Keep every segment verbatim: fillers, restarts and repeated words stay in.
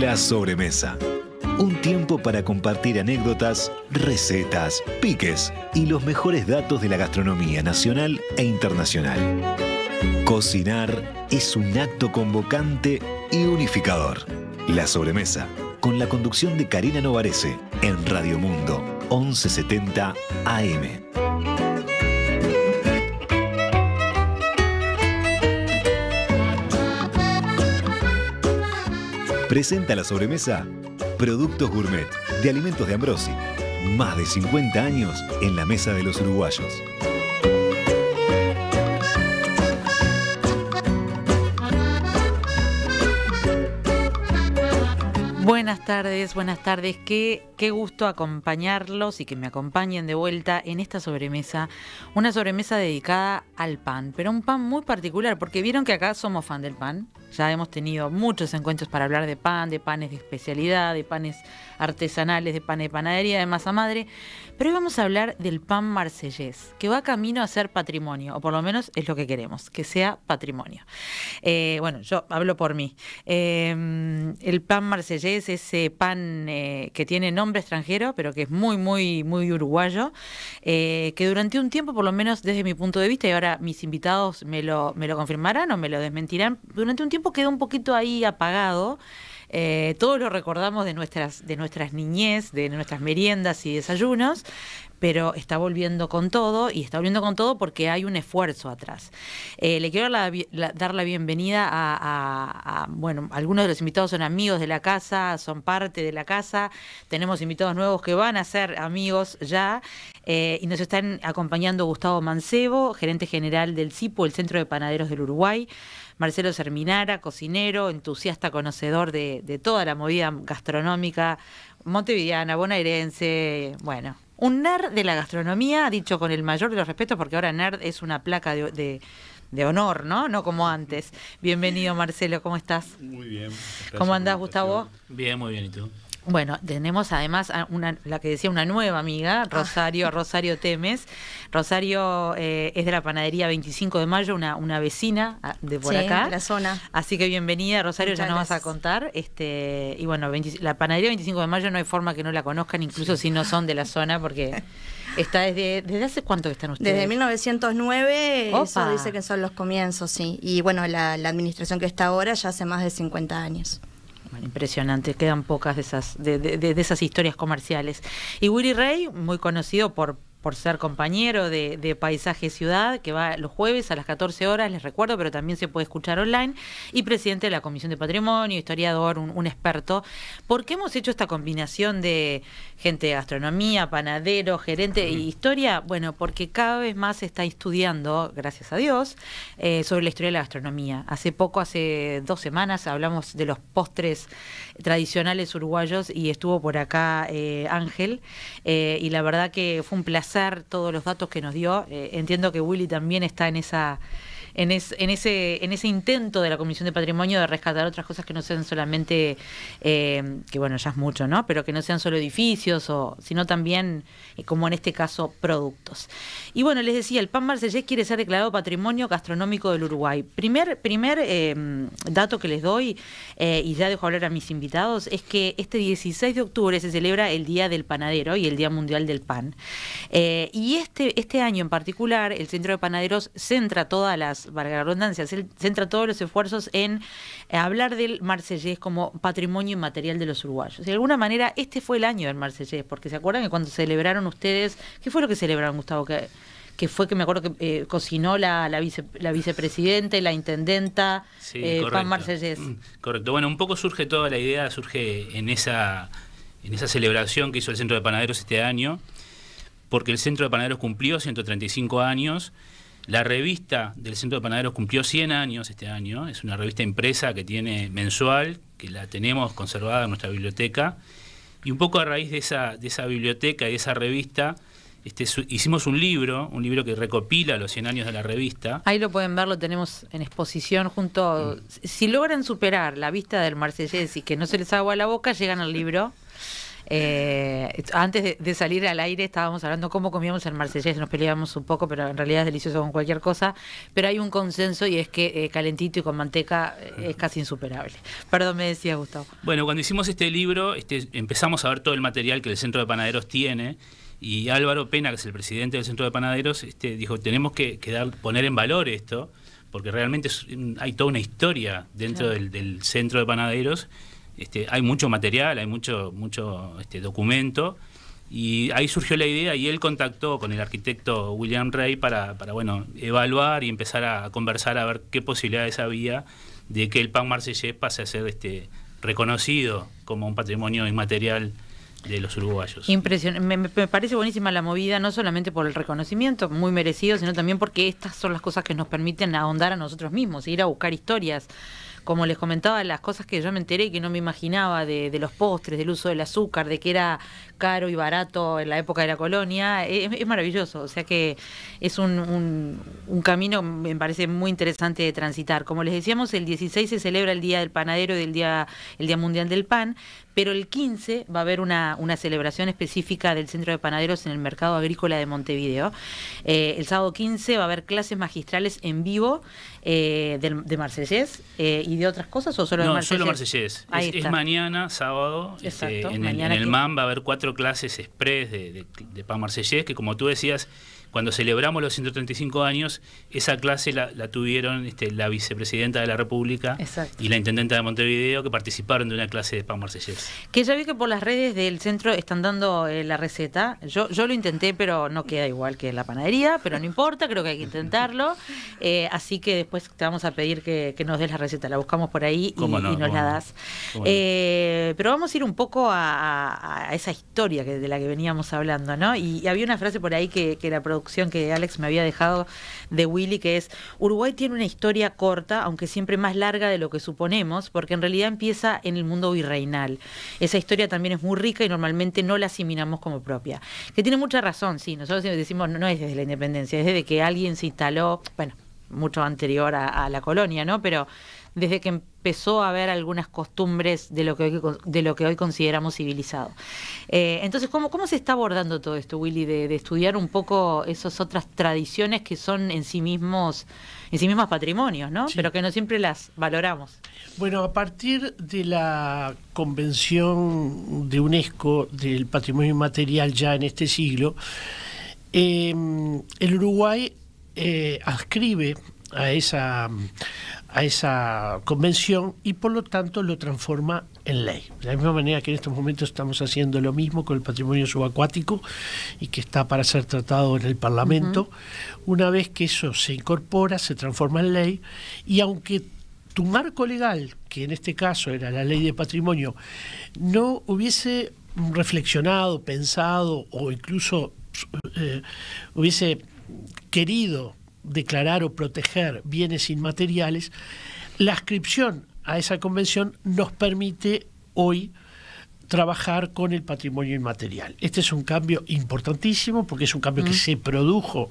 La Sobremesa. Un tiempo para compartir anécdotas, recetas, piques y los mejores datos de la gastronomía nacional e internacional. Cocinar es un acto convocante y unificador. La Sobremesa, con la conducción de Carina Novarese, en Radiomundo once setenta A M. Presenta La Sobremesa, Productos Gourmet, de alimentos de Ambrosi. Más de cincuenta años en la mesa de los uruguayos. Buenas tardes, buenas tardes. Qué, qué gusto acompañarlos y que me acompañen de vuelta en esta sobremesa. Una sobremesa dedicada al pan, pero un pan muy particular, porque vieron que acá somos fan del pan. Ya hemos tenido muchos encuentros para hablar de pan, de panes de especialidad, de panes artesanales, de pan de panadería, de masa madre. Pero hoy vamos a hablar del pan marsellés, que va camino a ser patrimonio, o por lo menos es lo que queremos, que sea patrimonio. Eh, bueno, yo hablo por mí. Eh, el pan marsellés, ese pan eh, que tiene nombre extranjero, pero que es muy, muy, muy uruguayo, eh, que durante un tiempo, por lo menos desde mi punto de vista, y ahora mis invitados me lo, me lo confirmarán o me lo desmentirán, durante un tiempo quedó un poquito ahí apagado. Eh, todos lo recordamos de nuestras, de nuestras niñez, de nuestras meriendas y desayunos, pero está volviendo con todo, y está volviendo con todo porque hay un esfuerzo atrás. Eh, le quiero la, la, dar la bienvenida a, a, a, bueno, algunos de los invitados son amigos de la casa, son parte de la casa, tenemos invitados nuevos que van a ser amigos ya, eh, y nos están acompañando Gustavo Mancebo, gerente general del C I P U, el Centro de Panaderos del Uruguay, Marcelo Cerminara, cocinero, entusiasta, conocedor de, de toda la movida gastronómica montevideana, bonaerense, bueno, un nerd de la gastronomía, dicho con el mayor de los respetos, porque ahora nerd es una placa de, de, de honor, ¿no? No como antes. Bienvenido, Marcelo, ¿cómo estás? Muy bien. ¿Cómo andás, Gustavo? Bien, muy bien, ¿y tú? Bueno, tenemos además a una, la que decía, una nueva amiga, Rosario, Rosario Temes. Rosario eh, es de la Panadería veinticinco de Mayo, una, una vecina de por sí, acá. De la zona. Así que bienvenida, Rosario, muchas ya nos gracias. Vas a contar. Este, y bueno, veinte, la Panadería veinticinco de Mayo no hay forma que no la conozcan, incluso sí. si no son de la zona, porque está desde, ¿desde hace cuánto que están ustedes? Desde mil novecientos nueve, Opa. Eso dice que son los comienzos, sí. Y bueno, la, la administración que está ahora ya hace más de cincuenta años. Bueno, impresionante, quedan pocas de esas, de, de, de esas historias comerciales. Y William Rey, muy conocido por, por ser compañero de, de Paisaje Ciudad, que va los jueves a las catorce horas, les recuerdo, pero también se puede escuchar online, y presidente de la Comisión de Patrimonio, historiador, un, un experto. ¿Por qué hemos hecho esta combinación de gente de gastronomía, panadero, gerente e historia? Bueno, porque cada vez más se está estudiando, gracias a Dios, eh, sobre la historia de la gastronomía. Hace poco, hace dos semanas, hablamos de los postres tradicionales uruguayos y estuvo por acá eh, Ángel, eh, y la verdad que fue un placer todos los datos que nos dio. Eh, entiendo que Willy también está en esa en, es, en ese en ese intento de la Comisión de Patrimonio de rescatar otras cosas que no sean solamente, eh, que bueno, ya es mucho, ¿no? Pero que no sean solo edificios, o sino también, eh, como en este caso, productos. Y bueno, les decía, el pan marsellés quiere ser declarado Patrimonio Gastronómico del Uruguay. Primer, primer eh, dato que les doy, eh, y ya dejo hablar a mis invitados, es que este dieciséis de octubre se celebra el Día del Panadero y el Día Mundial del Pan. Eh, y este, este año en particular, el Centro de Panaderos centra todas las para la redundancia, centra todos los esfuerzos en hablar del marsellés como patrimonio inmaterial de los uruguayos. De alguna manera, este fue el año del marsellés, porque se acuerdan que cuando celebraron ustedes, ¿qué fue lo que celebraron, Gustavo? Que, que fue que me acuerdo que eh, cocinó la, la, vice, la vicepresidenta y la intendenta, sí, eh, pan marsellés. Correcto. Bueno, un poco surge toda la idea, surge en esa, en esa celebración que hizo el Centro de Panaderos este año, porque el Centro de Panaderos cumplió ciento treinta y cinco años. La revista del Centro de Panaderos cumplió cien años este año. Es una revista impresa que tiene mensual, que la tenemos conservada en nuestra biblioteca. Y un poco a raíz de esa, de esa biblioteca y de esa revista, este, su, hicimos un libro, un libro que recopila los cien años de la revista. Ahí lo pueden ver, lo tenemos en exposición junto. Mm. Si logran superar la vista del marsellés y que no se les haga agua la boca, llegan al libro. Eh, antes de, de salir al aire estábamos hablando cómo comíamos el marsellés, nos peleábamos un poco, pero en realidad es delicioso con cualquier cosa, pero hay un consenso y es que eh, calentito y con manteca eh, es casi insuperable. Perdón, me decía Gustavo. Bueno, cuando hicimos este libro este, empezamos a ver todo el material que el Centro de Panaderos tiene, y Álvaro Pena, que es el presidente del Centro de Panaderos, este, dijo, tenemos que, que dar, poner en valor esto, porque realmente es, hay toda una historia dentro claro. del, del Centro de Panaderos. Este, hay mucho material, hay mucho, mucho este, documento, y ahí surgió la idea y él contactó con el arquitecto William Rey para, para bueno, evaluar y empezar a conversar a ver qué posibilidades había de que el pan marsellés pase a ser este, reconocido como un patrimonio inmaterial de los uruguayos. Impresionante. Me, me parece buenísima la movida, no solamente por el reconocimiento, muy merecido, sino también porque estas son las cosas que nos permiten ahondar a nosotros mismos, ir a buscar historias. Como les comentaba, las cosas que yo me enteré y que no me imaginaba de, de los postres, del uso del azúcar, de que era caro y barato en la época de la colonia, es, es maravilloso. O sea que es un, un, un camino, me parece muy interesante de transitar. Como les decíamos, el dieciséis se celebra el Día del Panadero y el Día, el Día Mundial del Pan, pero el quince va a haber una, una celebración específica del Centro de Panaderos en el Mercado Agrícola de Montevideo. Eh, el sábado quince va a haber clases magistrales en vivo eh, de, de marsellés eh, y de otras cosas, ¿o solo no, de marsellés? No, solo marsellés. Es, es mañana, sábado. Exacto, este, en, mañana el, en el M A M va a haber cuatro clases express de, de, de pan marsellés, que como tú decías, cuando celebramos los ciento treinta y cinco años, esa clase la, la tuvieron este, la vicepresidenta de la República Exacto. y la intendenta de Montevideo, que participaron de una clase de pan marsellés. Que ya vi que por las redes del centro están dando eh, la receta. Yo, yo lo intenté, pero no queda igual que la panadería, pero no importa, creo que hay que intentarlo. Eh, así que después te vamos a pedir que, que nos des la receta, la buscamos por ahí y, no, y nos la das. No. Eh, pero vamos a ir un poco a, a esa historia que, de la que veníamos hablando, ¿no? Y, y había una frase por ahí que, que la que Alex me había dejado de Willy, que es: Uruguay tiene una historia corta, aunque siempre más larga de lo que suponemos, porque en realidad empieza en el mundo virreinal. Esa historia también es muy rica y normalmente no la asimilamos como propia. Que tiene mucha razón, sí, nosotros decimos no, no es desde la independencia, es desde que alguien se instaló, bueno, mucho anterior a, a la colonia, ¿no? Pero desde que empezó a haber algunas costumbres de lo que hoy, de lo que hoy consideramos civilizado. Eh, entonces, ¿cómo, ¿cómo se está abordando todo esto, Willy, de, de estudiar un poco esas otras tradiciones que son en sí mismos, en sí mismas patrimonios, ¿no? Sí. Pero que no siempre las valoramos? Bueno, a partir de la Convención de UNESCO del Patrimonio Inmaterial ya en este siglo, eh, el Uruguay eh, adscribe a esa... a esa convención y por lo tanto lo transforma en ley. De la misma manera que en estos momentos estamos haciendo lo mismo con el patrimonio subacuático y que está para ser tratado en el Parlamento, uh-huh. Una vez que eso se incorpora, se transforma en ley, y aunque tu marco legal, que en este caso era la ley de patrimonio, no hubiese reflexionado, pensado o incluso eh, hubiese querido declarar o proteger bienes inmateriales, la adscripción a esa convención nos permite hoy trabajar con el patrimonio inmaterial. Este es un cambio importantísimo porque es un cambio mm. que se produjo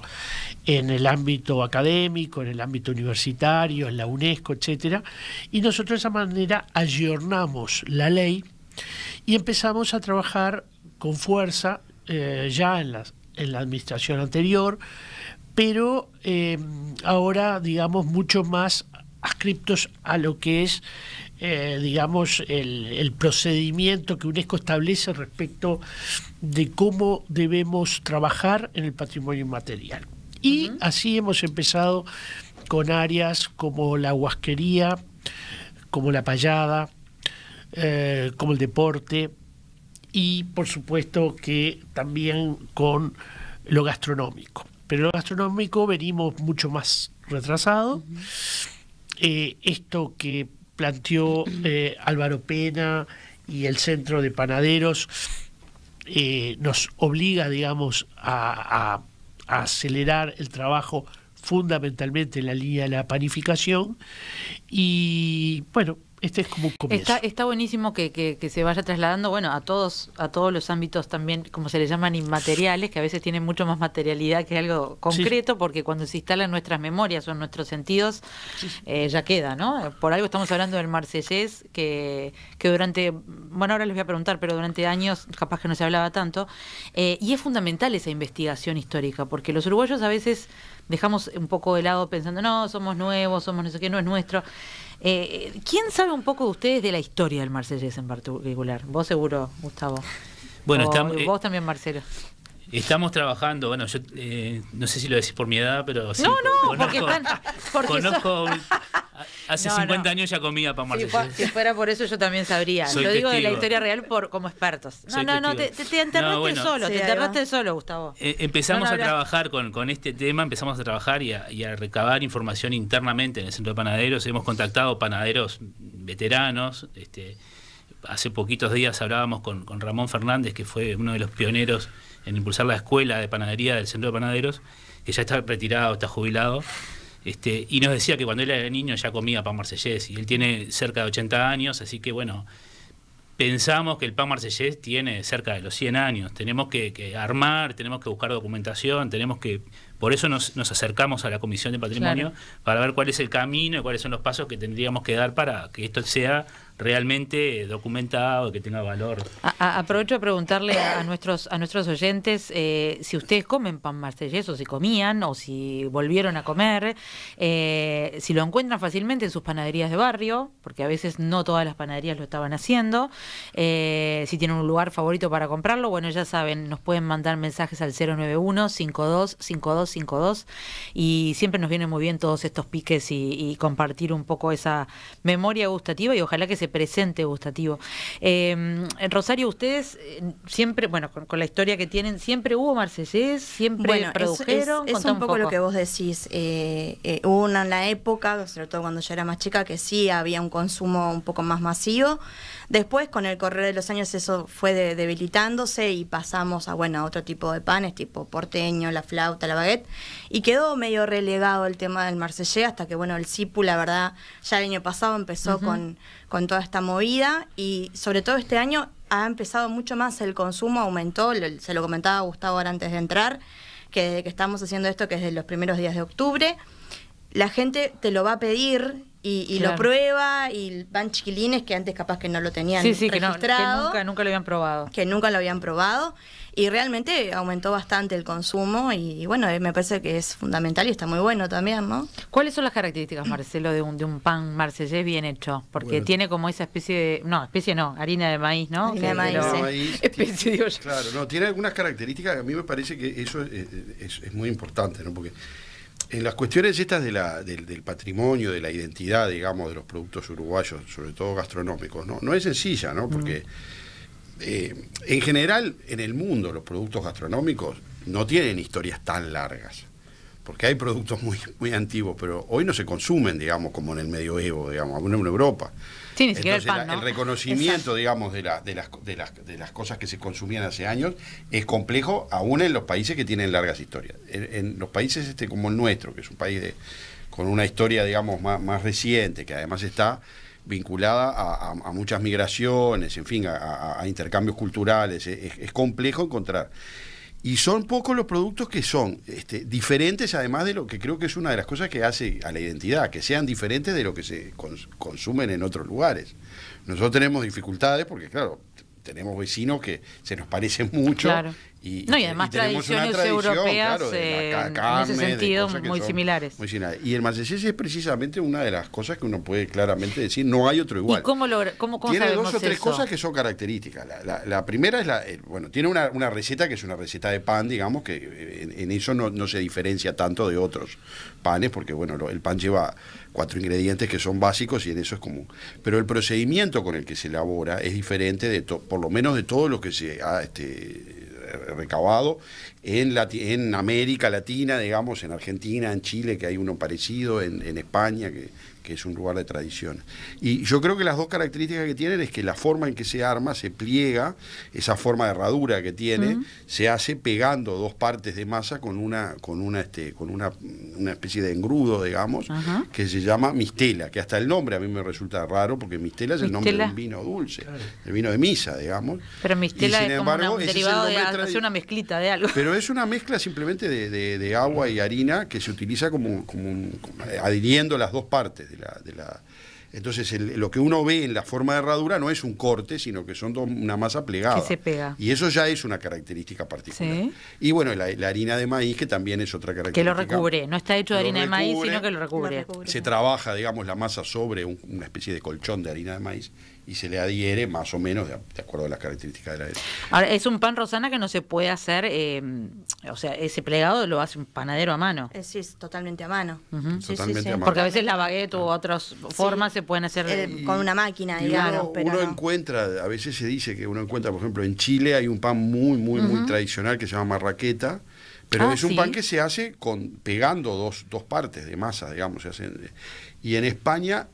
en el ámbito académico, en el ámbito universitario, en la UNESCO, etcétera, y nosotros de esa manera aggiornamos la ley y empezamos a trabajar con fuerza eh, ya en la, en la administración anterior, pero eh, ahora, digamos, mucho más adscriptos a lo que es, eh, digamos, el, el procedimiento que UNESCO establece respecto de cómo debemos trabajar en el patrimonio inmaterial. Y uh-huh. así hemos empezado con áreas como la huasquería, como la payada, eh, como el deporte y, por supuesto, que también con lo gastronómico. Pero lo gastronómico venimos mucho más retrasado. Uh-huh. eh, esto que planteó eh, Álvaro Pena y el Centro de Panaderos eh, nos obliga, digamos, a, a, a acelerar el trabajo fundamentalmente en la línea de la panificación. Y bueno, este es como un comienzo. Está, está buenísimo que, que, que se vaya trasladando, bueno, a todos a todos los ámbitos también, como se les llaman, inmateriales, que a veces tienen mucho más materialidad que algo concreto, sí, porque cuando se instalan nuestras memorias o nuestros sentidos, sí, eh, ya queda, ¿no? Por algo estamos hablando del marsellés, que, que durante, bueno, ahora les voy a preguntar, pero durante años capaz que no se hablaba tanto, eh, y es fundamental esa investigación histórica, porque los uruguayos a veces dejamos un poco de lado pensando, no, somos nuevos, somos no sé qué, no es nuestro. Eh, ¿Quién sabe un poco de ustedes de la historia del marsellés en particular? Vos seguro, Gustavo. Bueno, estamos, vos eh, también, Marcelo. Estamos trabajando, bueno, yo eh, no sé si lo decís por mi edad, pero sí, no, no, conozco, porque están, porque conozco son... hace no, cincuenta no. años ya comía pan marsellés. Si, si fuera por eso yo también sabría. Soy lo testigo. Digo de la historia real por como expertos. No, Soy no, testigo. no, te, te enterraste no, bueno, solo, sí, te enterraste solo, Gustavo. Eh, empezamos no, no, a trabajar con, con este tema, empezamos a trabajar y a, y a recabar información internamente en el Centro de Panaderos. Hemos contactado panaderos veteranos. Este, hace poquitos días hablábamos con, con Ramón Fernández, que fue uno de los pioneros en impulsar la escuela de panadería del Centro de Panaderos, que ya está retirado, está jubilado. Este, y nos decía que cuando él era niño ya comía pan marsellés, y él tiene cerca de ochenta años, así que bueno, pensamos que el pan marsellés tiene cerca de los cien años. Tenemos que, que armar, tenemos que buscar documentación, tenemos que... Por eso nos, nos acercamos a la Comisión de Patrimonio, claro, para ver cuál es el camino y cuáles son los pasos que tendríamos que dar para que esto sea realmente documentado, que tenga valor. A, a, aprovecho a preguntarle a nuestros a nuestros oyentes eh, si ustedes comen pan marsellés, o si comían, o si volvieron a comer, eh, si lo encuentran fácilmente en sus panaderías de barrio, porque a veces no todas las panaderías lo estaban haciendo, eh, si tienen un lugar favorito para comprarlo. Bueno, ya saben, nos pueden mandar mensajes al cero nueve uno, cinco dos cinco dos cinco dos, y siempre nos vienen muy bien todos estos piques y, y compartir un poco esa memoria gustativa, y ojalá que se presente gustativo. Eh, Rosario, ustedes siempre, bueno, con, con la historia que tienen, siempre hubo marsellés, siempre bueno, produjeron. Es, es, es un, poco un poco lo que vos decís. Eh, eh, hubo una, una época, sobre todo cuando yo era más chica, que sí había un consumo un poco más masivo. Después, con el correr de los años, eso fue de, debilitándose y pasamos a, bueno, a otro tipo de panes, tipo porteño, la flauta, la baguette, y quedó medio relegado el tema del marsellés hasta que, bueno, el C I P U, la verdad, ya el año pasado empezó uh-huh. con, con toda esta movida, y sobre todo este año ha empezado mucho más el consumo, aumentó, se lo comentaba Gustavo ahora antes de entrar, que desde que estamos haciendo esto, que es de los primeros días de octubre, la gente te lo va a pedir y, y claro, lo prueba, y van chiquilines que antes capaz que no lo tenían sí, sí, registrado. Que, no, que nunca, nunca lo habían probado. Que nunca lo habían probado. Y realmente aumentó bastante el consumo, y, y bueno, me parece que es fundamental y está muy bueno también, ¿no? ¿Cuáles son las características, Marcelo, de un, de un pan marsellés bien hecho? Porque bueno, tiene como esa especie de... No, especie no, harina de maíz, ¿no? Harina de maíz, pero, sí. maíz especie, digo yo. Claro, no, tiene algunas características que a mí me parece que eso es, es, es muy importante, ¿no? Porque en las cuestiones estas de la, del, del patrimonio, de la identidad, digamos, de los productos uruguayos, sobre todo gastronómicos, no, no es sencilla, ¿no? Porque... Mm. Eh, en general, en el mundo, los productos gastronómicos no tienen historias tan largas, porque hay productos muy, muy antiguos, pero hoy no se consumen, digamos, como en el medioevo, digamos, en Europa. Sí, ni siquiera el pan, ¿no? El reconocimiento, exacto, digamos, de, la, de, las, de, las, de las cosas que se consumían hace años es complejo, aún en los países que tienen largas historias. En, en los países este, como el nuestro, que es un país de, con una historia, digamos, más, más reciente, que además está vinculada a, a, a muchas migraciones, en fin, a, a, a intercambios culturales, es, es complejo encontrar. Y son pocos los productos que son este, diferentes, además de lo que creo que es una de las cosas que hace a la identidad, que sean diferentes de lo que se cons consumen en otros lugares. Nosotros tenemos dificultades porque, claro, tenemos vecinos que se nos parecen mucho. Claro. Y, no, y además y tenemos una tradición europeas, claro, de la carne, en ese sentido, de muy, similares. muy similares. Y el marsellés es precisamente una de las cosas que uno puede claramente decir, no hay otro igual. ¿Y cómo lo, cómo, cómo tiene dos o tres eso? cosas que son características. La, la, la primera es la, el, bueno, tiene una, una receta que es una receta de pan, digamos, que en, en eso no, no se diferencia tanto de otros panes, porque bueno, lo, el pan lleva cuatro ingredientes que son básicos y en eso es común. Pero el procedimiento con el que se elabora es diferente de to, por lo menos de todo lo que se ha este, recabado en, Lati en América Latina, digamos, en Argentina, en Chile, que hay uno parecido, en, en España, que, que es un lugar de tradiciones. Y yo creo que las dos características que tienen es que la forma en que se arma, se pliega, esa forma de herradura que tiene, uh-huh. se hace pegando dos partes de masa con una, con una, este, con una, una especie de engrudo, digamos, uh-huh. que se llama mistela, que hasta el nombre a mí me resulta raro, porque mistela es el mistela. nombre de un vino dulce, claro. el vino de misa, digamos. Pero mistela y, sin es embargo, como un derivado de hacer una mezclita de algo. Pero es una mezcla simplemente de, de, de agua y harina que se utiliza como, como, un, como adhiriendo las dos partes de la... De la Entonces, el, lo que uno ve en la forma de herradura no es un corte, sino que son dos, una masa plegada. Que se pega. Y eso ya es una característica particular. ¿Sí? Y bueno, la, la harina de maíz, que también es otra característica. Que lo recubre, no está hecho de harina recubre, de maíz, sino que lo recubre. lo recubre. Se trabaja, digamos, la masa sobre un, una especie de colchón de harina de maíz y se le adhiere más o menos, de, de acuerdo a las características de la... Ahora, es un pan rosana que no se puede hacer, eh, o sea, ese plegado lo hace un panadero a mano. Sí, es totalmente a mano. Uh-huh. sí, totalmente sí, sí. a mano. Porque a veces la baguette u otras formas sí. se pueden hacer... Eh, con una máquina, digamos. Uno, pero uno no. encuentra, a veces se dice que uno encuentra, por ejemplo, en Chile hay un pan muy, muy, uh-huh. muy tradicional que se llama marraqueta, pero ah, es un ¿sí? pan que se hace con pegando dos, dos partes de masa, digamos. Se hacen, y en España...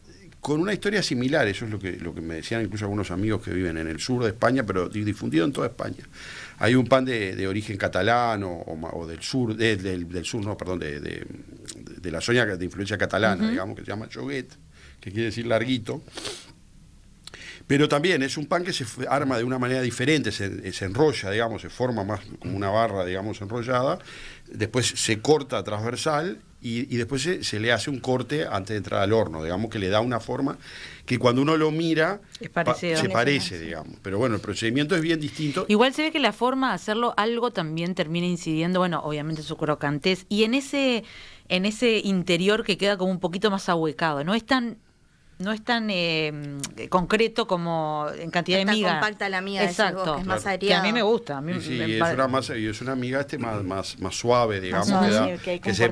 con una historia similar, eso es lo que, lo que me decían incluso algunos amigos que viven en el sur de España, pero difundido en toda España. Hay un pan de, de origen catalán o, o del sur, de, del, del sur, no, perdón, de, de, de la zona de influencia catalana, uh-huh. digamos, que se llama choguet, que quiere decir larguito. Pero también es un pan que se arma de una manera diferente, se, se enrolla, digamos, se forma más como una barra, digamos, enrollada, después se corta transversal y, y después se, se le hace un corte antes de entrar al horno, digamos, que le da una forma que cuando uno lo mira pa se parece, digamos. Pero bueno, el procedimiento es bien distinto. Igual se ve que la forma de hacerlo algo también termina incidiendo, bueno, obviamente su crocantez, y en ese, en ese interior que queda como un poquito más ahuecado, no es tan... no es tan eh, concreto como en cantidad de miga. Está compacta la miga. Exacto. Es más aireado. Que a mí me gusta. A mí, y sí, me y, es una masa, y es una miga este más, más, más suave, digamos. Más suave, que, da, que hay que se,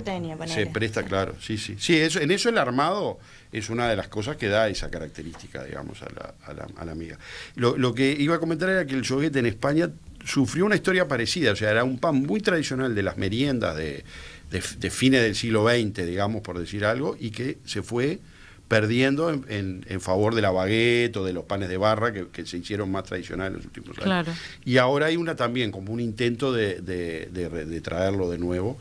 se presta, claro. Sí, sí. Sí, eso, en eso el armado es una de las cosas que da esa característica, digamos, a la, a la, a la miga. Lo, lo que iba a comentar era que el choguete en España sufrió una historia parecida. O sea, era un pan muy tradicional de las meriendas de, de, de fines del siglo veinte, digamos, por decir algo, y que se fue... perdiendo en, en, en favor de la baguette o de los panes de barra que, que se hicieron más tradicionales en los últimos años. Claro. Y ahora hay una también, como un intento de, de, de, de traerlo de nuevo.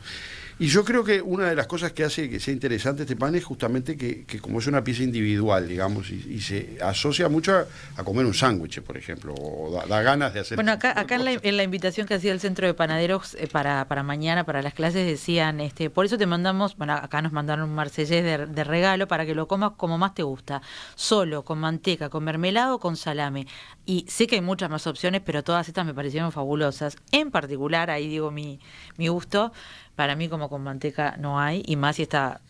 Y yo creo que una de las cosas que hace que sea interesante este pan es justamente que, que como es una pieza individual, digamos, y, y se asocia mucho a, a comer un sándwich, por ejemplo, o da, da ganas de hacer... Bueno, acá, acá en, la, en la invitación que hacía el Centro de Panaderos eh, para, para mañana, para las clases, decían, este, por eso te mandamos, bueno, acá nos mandaron un marsellés de, de regalo para que lo comas como más te gusta, solo, con manteca, con mermelada o con salame. Y sé que hay muchas más opciones, pero todas estas me parecieron fabulosas. En particular, ahí digo mi, mi gusto... Para mí, como con manteca no hay, y más si está,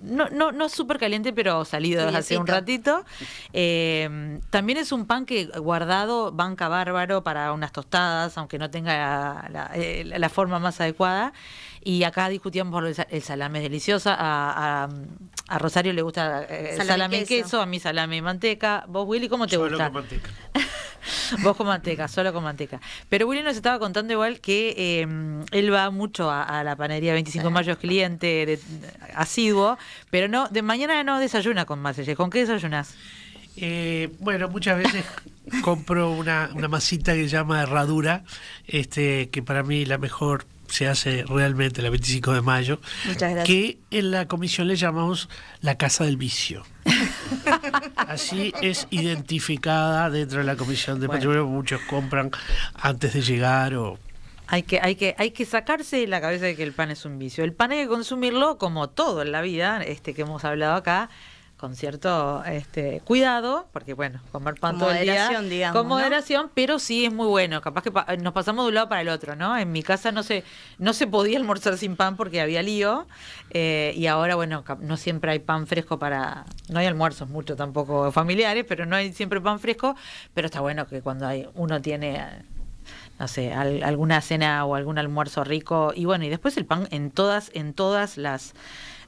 no no no súper caliente, pero salido Felicito. hace un ratito. Eh, también es un pan que guardado banca bárbaro para unas tostadas, aunque no tenga la, la, la forma más adecuada. Y acá discutíamos por el salame, es deliciosa. A, a, a Rosario le gusta eh, salame, salame y queso. queso, a mí salame y manteca. ¿Vos, Willy, cómo te Solo gusta? Con manteca. Vos con manteca, solo con manteca. Pero Willy nos estaba contando igual que eh, él va mucho a, a la panadería veinticinco de mayo, es cliente de, de, asiduo, pero no de mañana no desayuna con marsellés. ¿Con qué desayunas? Eh, bueno, muchas veces compro una, una masita que se llama herradura, este, que para mí la mejor se hace realmente la veinticinco de mayo, que en la comisión le llamamos la casa del vicio. Así es identificada dentro de la Comisión de Patrimonio, bueno. Muchos compran antes de llegar o... Hay que, hay que, hay que sacarse de la cabeza de que el pan es un vicio. El pan hay que consumirlo como todo en la vida, este que hemos hablado acá, con cierto este, cuidado, porque bueno, comer pan todo el día, digamos, con moderación, ¿no? Pero sí es muy bueno. Capaz que pa nos pasamos de un lado para el otro, ¿no? En mi casa no se no se podía almorzar sin pan porque había lío, eh, y ahora, bueno, no siempre hay pan fresco para... No hay almuerzos mucho tampoco familiares, pero no hay siempre pan fresco, pero está bueno que cuando hay uno tiene... no sé, al, alguna cena o algún almuerzo rico. Y bueno, y después el pan en todas, en todas las,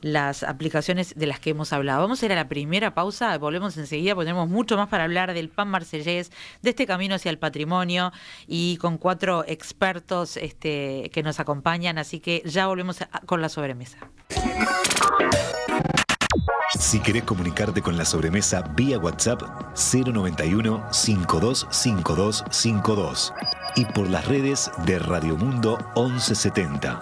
las aplicaciones de las que hemos hablado. Vamos a ir a la primera pausa, volvemos enseguida, porque tenemos mucho más para hablar del pan marsellés, de este camino hacia el patrimonio, y con cuatro expertos este, que nos acompañan. Así que ya volvemos a, con la sobremesa. Si querés comunicarte con La Sobremesa vía WhatsApp cero nueve uno, cinco dos cinco dos cinco dos y por las redes de Radiomundo once setenta.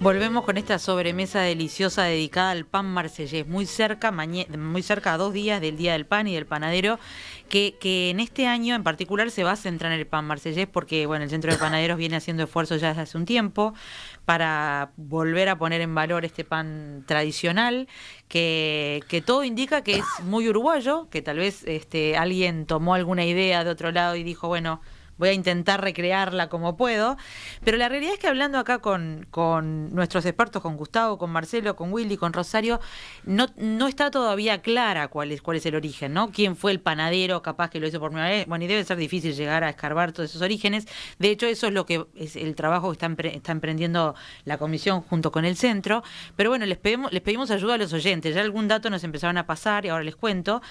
Volvemos con esta sobremesa deliciosa dedicada al pan marsellés, muy cerca, muy cerca a dos días del Día del Pan y del Panadero, que, que en este año en particular se va a centrar en el pan marsellés porque, bueno, el Centro de Panaderos viene haciendo esfuerzos ya desde hace un tiempo para volver a poner en valor este pan tradicional, que, que todo indica que es muy uruguayo, que tal vez este, alguien tomó alguna idea de otro lado y dijo, bueno, voy a intentar recrearla como puedo, pero la realidad es que hablando acá con, con nuestros expertos, con Gustavo, con Marcelo, con Willy, con Rosario, no, no está todavía clara cuál es, cuál es el origen, ¿no? ¿Quién fue el panadero capaz que lo hizo por primera vez? Bueno, y debe ser difícil llegar a escarbar todos esos orígenes. De hecho, eso es lo que es el trabajo que está, empre, está emprendiendo la comisión junto con el centro. Pero bueno, les pedimos, les pedimos ayuda a los oyentes. Ya algún dato nos empezaron a pasar y ahora les cuento.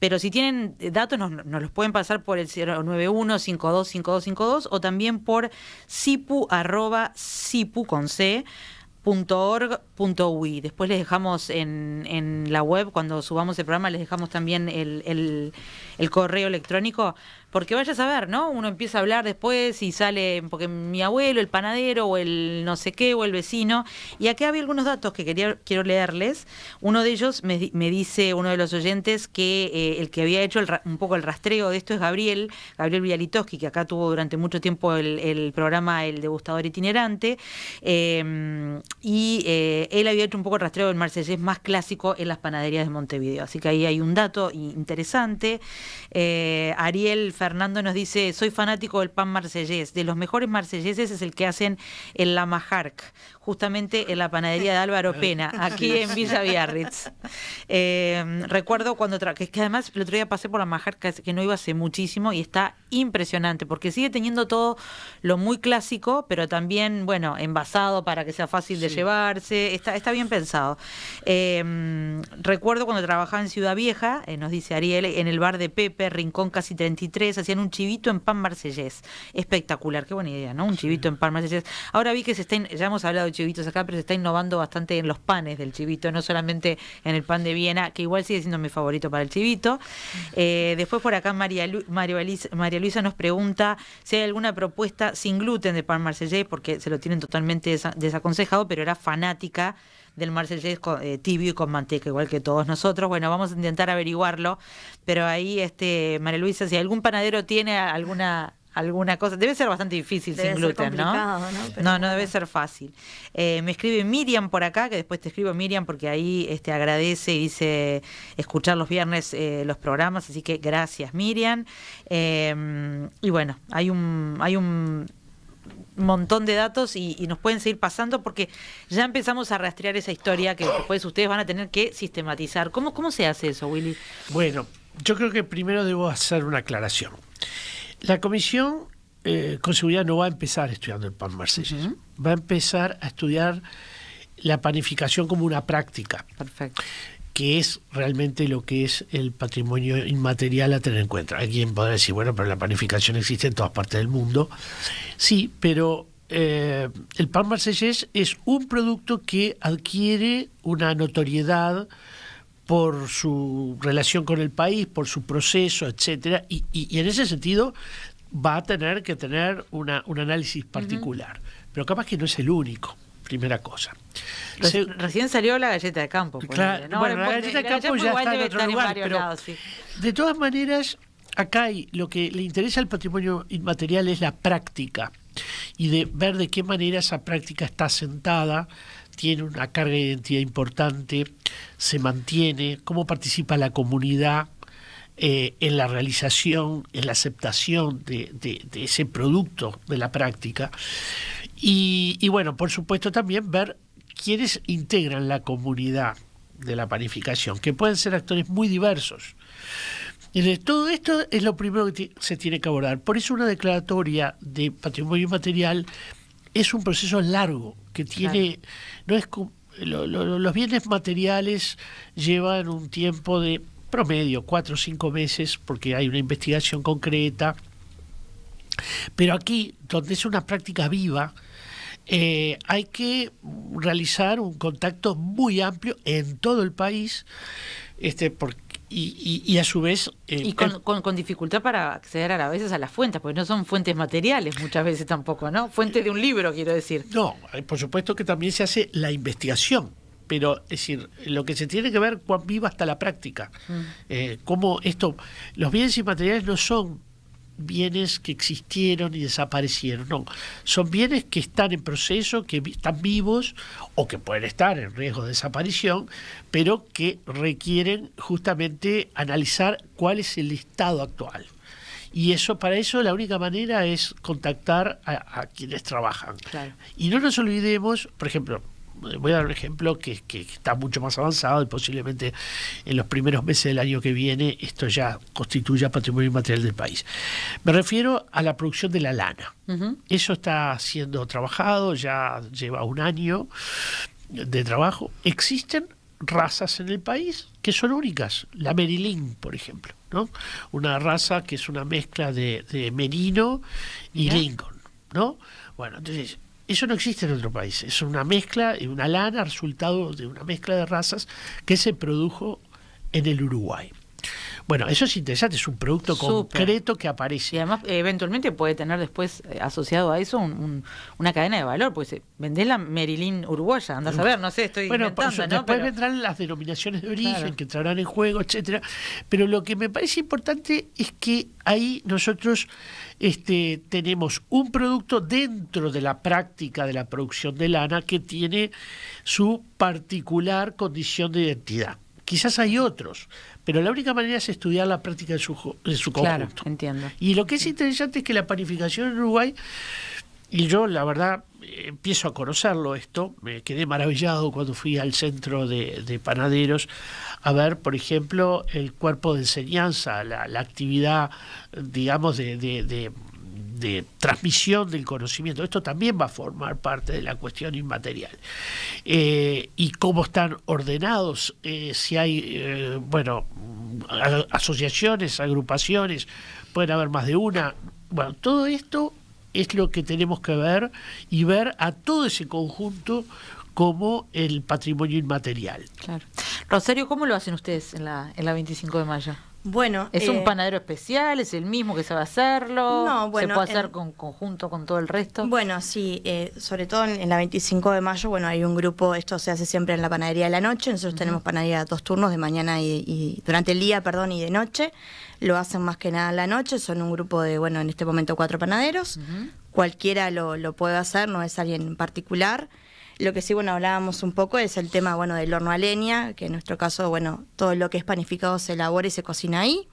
Pero si tienen datos, nos, nos los pueden pasar por el cero nueve uno, cinco dos cinco dos cinco dos o también por cipu arroba cipu con c punto org punto uy. Después les dejamos en, en la web, cuando subamos el programa, les dejamos también el, el, el correo electrónico, porque vaya a saber, ¿no? Uno empieza a hablar después y sale, porque mi abuelo, el panadero, o el no sé qué, o el vecino. Y acá había algunos datos que quería, quiero leerles. Uno de ellos me, me dice, uno de los oyentes, que eh, el que había hecho el, un poco el rastreo de esto es Gabriel, Gabriel Bialetovsky, que acá tuvo durante mucho tiempo el, el programa El Degustador Itinerante. Eh, y eh, él había hecho un poco el rastreo del marsellés más clásico en las panaderías de Montevideo. Así que ahí hay un dato interesante. Eh, Ariel Fernando nos dice, soy fanático del pan marsellés, de los mejores marselleses es el que hacen en la Majarc, justamente en la panadería de Álvaro Pena, aquí en Villa Biarritz. Eh, recuerdo cuando, tra que, que además el otro día pasé por la Majarc, que no iba hace muchísimo, y está impresionante, porque sigue teniendo todo lo muy clásico, pero también, bueno, envasado para que sea fácil de sí. llevarse, está, está bien pensado. Eh, recuerdo cuando trabajaba en Ciudad Vieja, eh, nos dice Ariel, en el bar de Pepe, Rincón Casi treinta y tres, hacían un chivito en pan marsellés. Espectacular, qué buena idea, ¿no? Un chivito en pan marsellés. Ahora vi que se está, ya hemos hablado de chivitos acá, pero se está innovando bastante en los panes del chivito, no solamente en el pan de Viena, que igual sigue siendo mi favorito para el chivito. Eh, después por acá María, Lu, María, Luisa, María Luisa nos pregunta si hay alguna propuesta sin gluten de pan marsellés, porque se lo tienen totalmente desaconsejado, pero era fanática del marsellés eh, tibio y con manteca, igual que todos nosotros. Bueno, vamos a intentar averiguarlo, pero ahí, este, María Luisa, si algún panadero tiene alguna alguna cosa, debe ser bastante difícil debe sin gluten, ¿no? ¿no? Pero no, no debe ser fácil. Eh, me escribe Miriam por acá, que después te escribo Miriam, porque ahí este, agradece y dice escuchar los viernes eh, los programas, así que gracias, Miriam. Eh, y bueno, hay un... hay un montón de datos y, y nos pueden seguir pasando porque ya empezamos a rastrear esa historia que después ustedes van a tener que sistematizar. ¿Cómo, cómo se hace eso, Willy? Bueno, yo creo que primero debo hacer una aclaración. La comisión eh, con seguridad no va a empezar estudiando el pan marsellés. Uh-huh. Va a empezar a estudiar la panificación como una práctica. Perfecto. Que es realmente lo que es el patrimonio inmaterial a tener en cuenta. Alguien podrá decir, bueno, pero la panificación existe en todas partes del mundo. Sí, pero eh, el pan marsellés es un producto que adquiere una notoriedad por su relación con el país, por su proceso, etcétera, y, y, y en ese sentido va a tener que tener una, un análisis particular. Uh-huh. Pero capaz que no es el único. Primera cosa. Reci Se recién salió la galleta de campo. Claro, no, bueno, la galleta de campo ya está en otro lugar. Pero lados, sí. De todas maneras, acá hay, lo que le interesa al patrimonio inmaterial es la práctica y de ver de qué manera esa práctica está asentada, tiene una carga de identidad importante, se mantiene, cómo participa la comunidad eh, en la realización, en la aceptación de, de, de ese producto de la práctica. Y, y bueno, por supuesto también ver quiénes integran la comunidad de la panificación, que pueden ser actores muy diversos. Entonces, todo esto es lo primero que se tiene que abordar. Por eso una declaratoria de patrimonio inmaterial es un proceso largo, que tiene... Claro. No es, lo, lo, los bienes materiales llevan un tiempo de promedio, cuatro o cinco meses, porque hay una investigación concreta, Pero aquí, donde es una práctica viva, eh, hay que realizar un contacto muy amplio en todo el país, este, porque Y, y, y a su vez... Eh, y con, con, con dificultad para acceder a veces a las fuentes, porque no son fuentes materiales muchas veces tampoco, ¿no? Fuente de un libro, quiero decir. No, por supuesto que también se hace la investigación, pero es decir, lo que se tiene que ver cuán viva está la práctica. Mm. Eh, cómo esto, los bienes inmateriales no son bienes que existieron y desaparecieron, no. Son bienes que están en proceso, que vi están vivos o que pueden estar en riesgo de desaparición, pero que requieren justamente analizar cuál es el estado actual. Y eso, para eso la única manera es contactar a, a quienes trabajan. Claro. Y no nos olvidemos, por ejemplo, voy a dar un ejemplo que, que está mucho más avanzado y posiblemente en los primeros meses del año que viene esto ya constituya patrimonio inmaterial del país. Me refiero a la producción de la lana. Uh-huh. Eso está siendo trabajado, ya lleva un año de trabajo. Existen razas en el país que son únicas. La Merilín, por ejemplo, ¿no? Una raza que es una mezcla de, de Merino y ¿ya? Lincoln, ¿no? Bueno, entonces... eso no existe en otro país, es una mezcla, una lana, resultado de una mezcla de razas que se produjo en el Uruguay. Bueno, eso es interesante, es un producto super concreto que aparece. Y además, eventualmente puede tener después eh, asociado a eso un, un, una cadena de valor, pues eh, vendés la Merilín uruguaya, andás a ver, no sé, estoy bueno, inventando, eso, ¿no? Después pero... vendrán las denominaciones de origen, claro, que entrarán en juego, etcétera. Pero lo que me parece importante es que ahí nosotros este, tenemos un producto dentro de la práctica de la producción de lana que tiene su particular condición de identidad. Quizás hay otros, pero la única manera es estudiar la práctica de su, de su conjunto. Claro, entiendo. Y lo que es interesante es que la panificación en Uruguay, y yo la verdad eh, empiezo a conocerlo esto, me quedé maravillado cuando fui al centro de, de panaderos a ver, por ejemplo, el cuerpo de enseñanza, la, la actividad, digamos, de... de, de de transmisión del conocimiento. Esto también va a formar parte de la cuestión inmaterial. Eh, y cómo están ordenados, eh, si hay, eh, bueno, asociaciones, agrupaciones, pueden haber más de una. Bueno, todo esto es lo que tenemos que ver y ver a todo ese conjunto como el patrimonio inmaterial. Claro. Rosario, ¿cómo lo hacen ustedes en la, en la veinticinco de mayo? Bueno, ¿es eh, un panadero especial? ¿Es el mismo que sabe hacerlo? No, bueno, ¿se puede hacer en, con conjunto con todo el resto? Bueno, sí, eh, sobre todo en, en la veinticinco de mayo, bueno, hay un grupo, esto se hace siempre en la panadería de la noche, nosotros uh-huh. tenemos panadería dos turnos, de mañana y, y durante el día, perdón, y de noche, lo hacen más que nada en la noche, son un grupo de, bueno, en este momento cuatro panaderos, uh-huh. cualquiera lo, lo puede hacer, no es alguien en particular. Lo que sí, bueno, hablábamos un poco es el tema, bueno, del horno a leña, que en nuestro caso, bueno, todo lo que es panificado se elabora y se cocina ahí,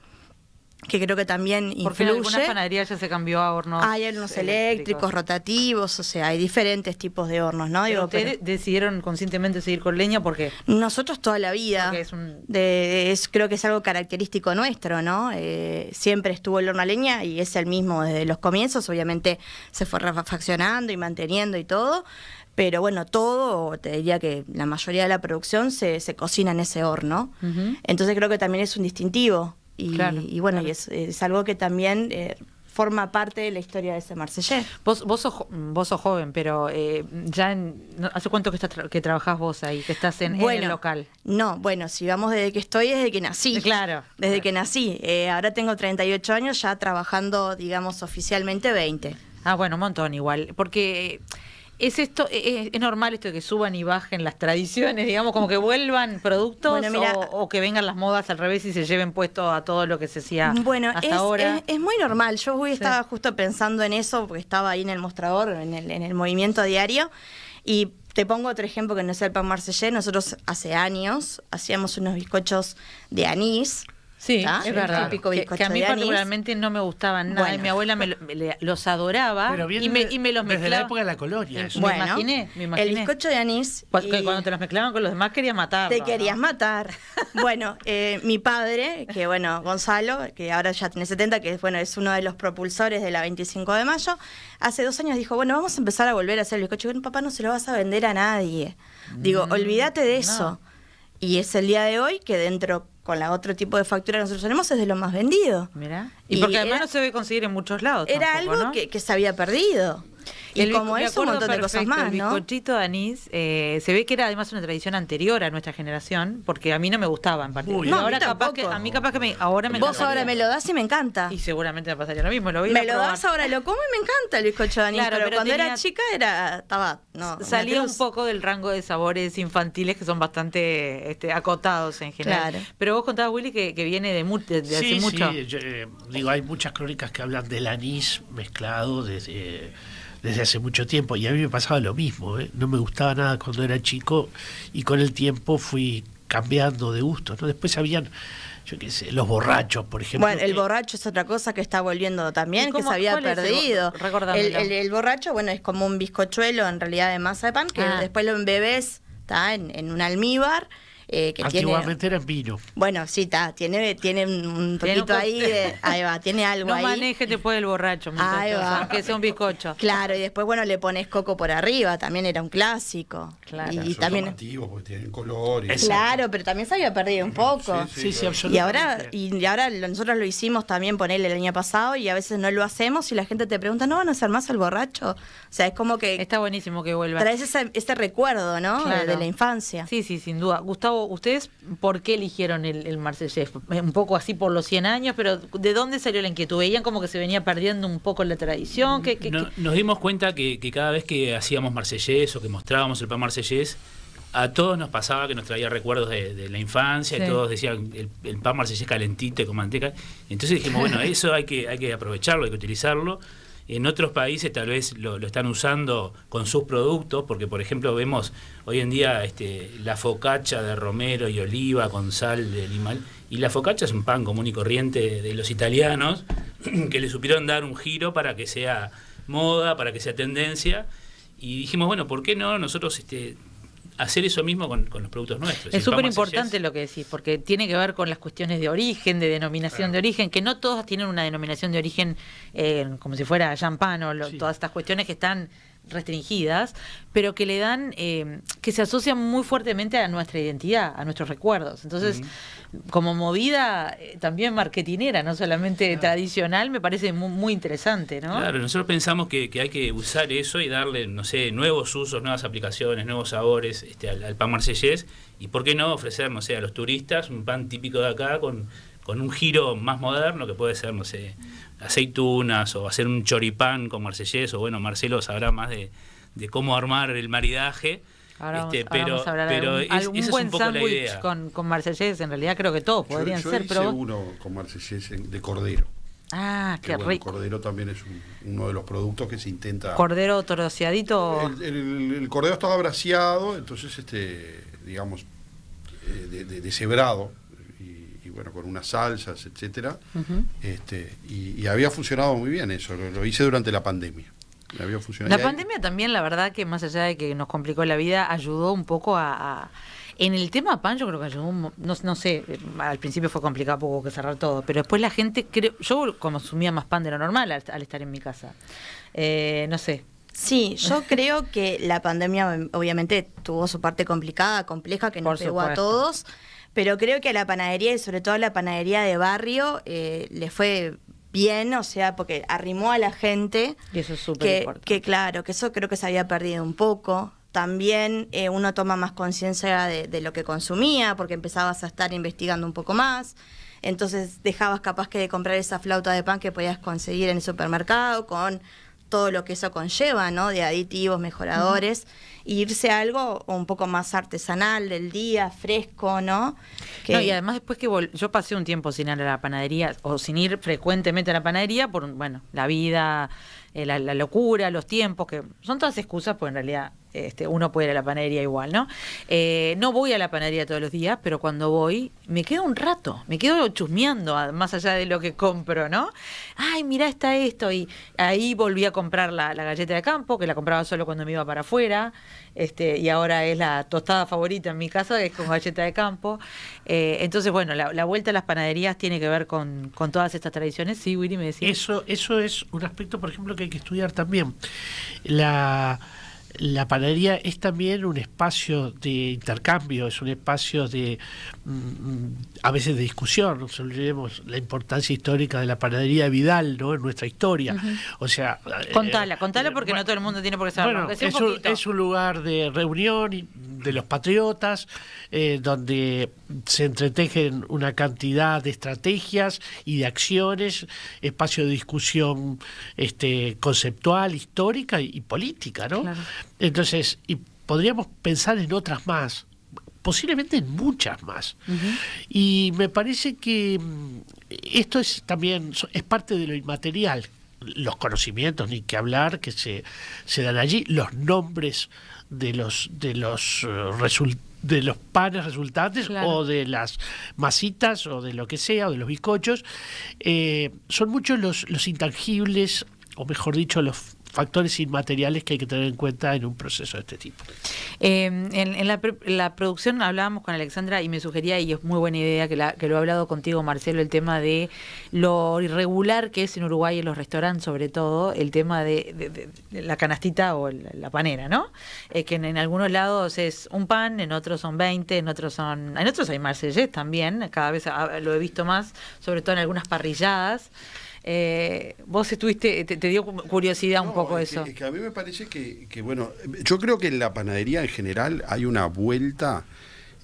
que creo que también influye. Porque en algunas panaderías ya se cambió a hornos. Hay hornos eléctricos, eléctricos, rotativos, o sea, hay diferentes tipos de hornos, ¿no? Digo, ¿ustedes pero, decidieron conscientemente seguir con leña? ¿Por qué? Nosotros toda la vida, es un... de, es, creo que es algo característico nuestro, ¿no? Eh, siempre estuvo el horno a leña y es el mismo desde los comienzos, obviamente se fue refaccionando y manteniendo y todo. Pero bueno, todo, te diría que la mayoría de la producción se, se cocina en ese horno. Uh-huh. Entonces creo que también es un distintivo. Y, claro, y bueno, claro. y es, es algo que también eh, forma parte de la historia de ese marsellés. Vos, vos, sos, vos sos joven, pero eh, ya en, ¿hace cuánto que, estás tra que trabajás vos ahí, que estás en, bueno, en el local? No, bueno, si vamos desde que estoy, desde que nací. Claro. Desde claro. que nací. Eh, ahora tengo treinta y ocho años, ya trabajando, digamos, oficialmente veinte. Ah, bueno, un montón igual. Porque... ¿Es esto es, es normal esto de que suban y bajen las tradiciones, digamos, como que vuelvan productos bueno, mira, o, o que vengan las modas al revés y se lleven puesto a todo lo que se hacía bueno, hasta es, ahora? Es, es muy normal. Yo hoy estaba sí. justo pensando en eso porque estaba ahí en el mostrador, en el, en el movimiento diario, y te pongo otro ejemplo que no es el pan marsellés. Nosotros hace años hacíamos unos bizcochos de anís. Sí, ¿tá? Es verdad. Que, que a mí particularmente no me gustaban nada. Bueno. Mi abuela me, me, me los adoraba y me, y me los mezclaba. Desde la época de la colonia. Eso. Bueno, me imaginé, me imaginé. El bizcocho de anís. Cuando, y... cuando te los mezclaban con los demás querías matar. Te querías ¿no? matar. Bueno, eh, mi padre, que bueno, Gonzalo, que ahora ya tiene setenta, que bueno, es uno de los propulsores de la veinticinco de mayo, hace dos años dijo, bueno, vamos a empezar a volver a hacer el bizcocho. Bueno, papá, no se lo vas a vender a nadie. Digo, mm, olvídate de no. eso. Y es el día de hoy que dentro... con la otro tipo de factura que nosotros tenemos, es de lo más vendido. Mirá. Y, y porque además era, no se debe conseguir en muchos lados. Era tampoco, algo ¿no? que, que se había perdido. Y el, como eso, un montón de cosas más, ¿no? El bizcochito de anís, eh, se ve que era además una tradición anterior a nuestra generación, porque a mí no me gustaba en particular. Uy, no, ahora capaz que, a mí capaz que me, ahora me Vos ahora me lo das y me encanta. Y seguramente me pasaría lo mismo. Lo voy me a lo probar. das ahora, lo como y me encanta el bizcocho de anís. Claro, pero, pero cuando tenía, era chica era tabat. No, salía un poco del rango de sabores infantiles que son bastante este, acotados en general. Claro. Pero vos contabas, Willy, que, que viene de, mu de, de sí, hace mucho. Sí, yo, eh, digo, hay muchas crónicas que hablan del anís mezclado desde... Eh, desde hace mucho tiempo, y a mí me pasaba lo mismo, ¿eh? No me gustaba nada cuando era chico, y con el tiempo fui cambiando de gustos, ¿no? Después habían, yo qué sé, los borrachos, por ejemplo. Bueno, el que... borracho es otra cosa que está volviendo también, que se había perdido. El, el, el, el borracho, bueno, es como un bizcochuelo en realidad de masa de pan, que ah. después lo embebés, está en, en un almíbar. Eh, que Antiguamente tiene, era en vino. Bueno, sí, está, tiene, tiene un poquito tiene un... ahí, de, ahí va, tiene algo no ahí. No maneje después del borracho, muchachos, aunque sea un bizcocho. Claro, y después, bueno, le pones coco por arriba, también era un clásico. Claro, y, y también... son antiguos porque tienen color. Y claro, eso. Pero también se había perdido un poco. Sí, sí, sí, sí, claro. sí, y ahora Y ahora nosotros lo hicimos también, ponerle el año pasado, y a veces no lo hacemos y la gente te pregunta, ¿no van a hacer más el borracho? O sea, es como que... Está buenísimo que vuelva. Traes ese, ese recuerdo, ¿no? Claro. De la infancia. Sí, sí, sin duda. Gustavo, ¿ustedes por qué eligieron el, el marsellés? Un poco así por los cien años, pero ¿de dónde salió la inquietud? ¿Veían como que se venía perdiendo un poco la tradición? ¿Qué, qué, no, qué? Nos dimos cuenta que, que cada vez que hacíamos marsellés o que mostrábamos el pan marsellés, a todos nos pasaba que nos traía recuerdos de, de la infancia, sí. y todos decían el, el pan marsellés calentito con manteca. Entonces dijimos, bueno, eso hay que, hay que aprovecharlo, hay que utilizarlo. En otros países tal vez lo, lo están usando con sus productos, porque por ejemplo vemos hoy en día este, la focaccia de romero y oliva con sal de limal. Y la focaccia es un pan común y corriente de los italianos, que le supieron dar un giro para que sea moda, para que sea tendencia. Y dijimos, bueno, ¿por qué no nosotros... este, hacer eso mismo con, con los productos nuestros? Es súper importante lo que decís, porque tiene que ver con las cuestiones de origen, de denominación claro. de origen, que no todas tienen una denominación de origen eh, como si fuera champán o lo, sí. todas estas cuestiones que están restringidas, pero que le dan, eh, que se asocian muy fuertemente a nuestra identidad, a nuestros recuerdos. Entonces, uh-huh. como movida eh, también marketinera, no solamente claro. tradicional, me parece muy, muy interesante, ¿no? Claro, nosotros pensamos que, que hay que usar eso y darle, no sé, nuevos usos, nuevas aplicaciones, nuevos sabores este, al, al pan marsellés, y por qué no ofrecer, no sé, a los turistas un pan típico de acá con, con un giro más moderno que puede ser, no sé, aceitunas o hacer un choripán con marsellés, o bueno, Marcelo sabrá más de, de cómo armar el maridaje. Ahora vamos, este, pero ahora vamos a hablar pero algún, es, algún esa buen es un poco la idea. Con, con marsellés, en realidad creo que todos podrían yo, yo ser. Hice pero uno con marsellés de cordero. Ah, qué bueno, rico. El cordero también es un, uno de los productos que se intenta. ¿Cordero troceadito? El, el, el cordero estaba braseado, entonces, este digamos, deshebrado. De, de bueno, con unas salsas, etcétera, uh-huh. este, y, y había funcionado muy bien eso, lo, lo hice durante la pandemia. Había funcionado. La pandemia ahí. También, la verdad que más allá de que nos complicó la vida, ayudó un poco a... a... En el tema pan yo creo que ayudó, no, no sé, al principio fue complicado poco que cerrar todo, pero después la gente, creo, yo consumía más pan de lo normal al, al estar en mi casa, eh, no sé. Sí, yo creo que la pandemia obviamente tuvo su parte complicada, compleja, que nos pegó a todos, pero creo que a la panadería y sobre todo a la panadería de barrio eh, le fue bien, o sea, porque arrimó a la gente. Y eso es súper importante. Que claro, que eso creo que se había perdido un poco. También eh, uno toma más conciencia de, de lo que consumía, porque empezabas a estar investigando un poco más. Entonces dejabas capaz que de comprar esa flauta de pan que podías conseguir en el supermercado con... todo lo que eso conlleva, ¿no? De aditivos, mejoradores, uh-huh. e irse a algo un poco más artesanal, del día, fresco, ¿no? Que... no y además después que vol yo pasé un tiempo sin ir a la panadería, o sin ir frecuentemente a la panadería, por, bueno, la vida, eh, la, la locura, los tiempos, que son todas excusas, pues en realidad este, uno puede ir a la panadería igual, ¿no? Eh, no voy a la panadería todos los días, pero cuando voy, me quedo un rato, me quedo chusmeando, más allá de lo que compro, ¿no? Ay, mirá, está esto, y ahí volví a comprar la, la galleta de campo, que la compraba solo cuando me iba para afuera, este, y ahora es la tostada favorita en mi casa, que es con galleta de campo. Eh, entonces, bueno, la, la vuelta a las panaderías tiene que ver con, con todas estas tradiciones, ¿sí, Willy? Me decía. Eso, eso es un aspecto, por ejemplo, que hay que estudiar también. La... la panadería es también un espacio de intercambio, es un espacio de, a veces, de discusión. No olvidemos la importancia histórica de la panadería de Vidal, ¿no?, en nuestra historia. Uh-huh. O sea, contala, eh, contala porque bueno, no todo el mundo tiene por qué saberlo. Bueno, es, un, es un lugar de reunión de los patriotas, eh, donde se entretejen una cantidad de estrategias y de acciones, espacio de discusión este, conceptual, histórica y, y política, ¿no? Claro. Entonces, y podríamos pensar en otras más, posiblemente en muchas más. Uh-huh. Y me parece que esto es también, es parte de lo inmaterial, los conocimientos, ni que hablar, que se, se dan allí, los nombres de los, de los resultados, de los panes resultantes, claro, o de las masitas o de lo que sea, o de los bizcochos. Eh, son muchos los, los intangibles, o mejor dicho, los factores inmateriales que hay que tener en cuenta en un proceso de este tipo. Eh, en en la, la producción hablábamos con Alexandra y me sugería, y es muy buena idea que, la, que lo he hablado contigo, Marcelo, el tema de lo irregular que es en Uruguay en los restaurantes, sobre todo el tema de, de, de, de la canastita o la, la panera, ¿no? Eh, que en, en algunos lados es un pan, en otros son veinte, en otros son... En otros hay marsellés también, cada vez lo he visto más, sobre todo en algunas parrilladas. Eh, vos estuviste, te, te dio curiosidad no, un poco es eso. Que, es que a mí me parece que, que, bueno, yo creo que en la panadería en general hay una vuelta,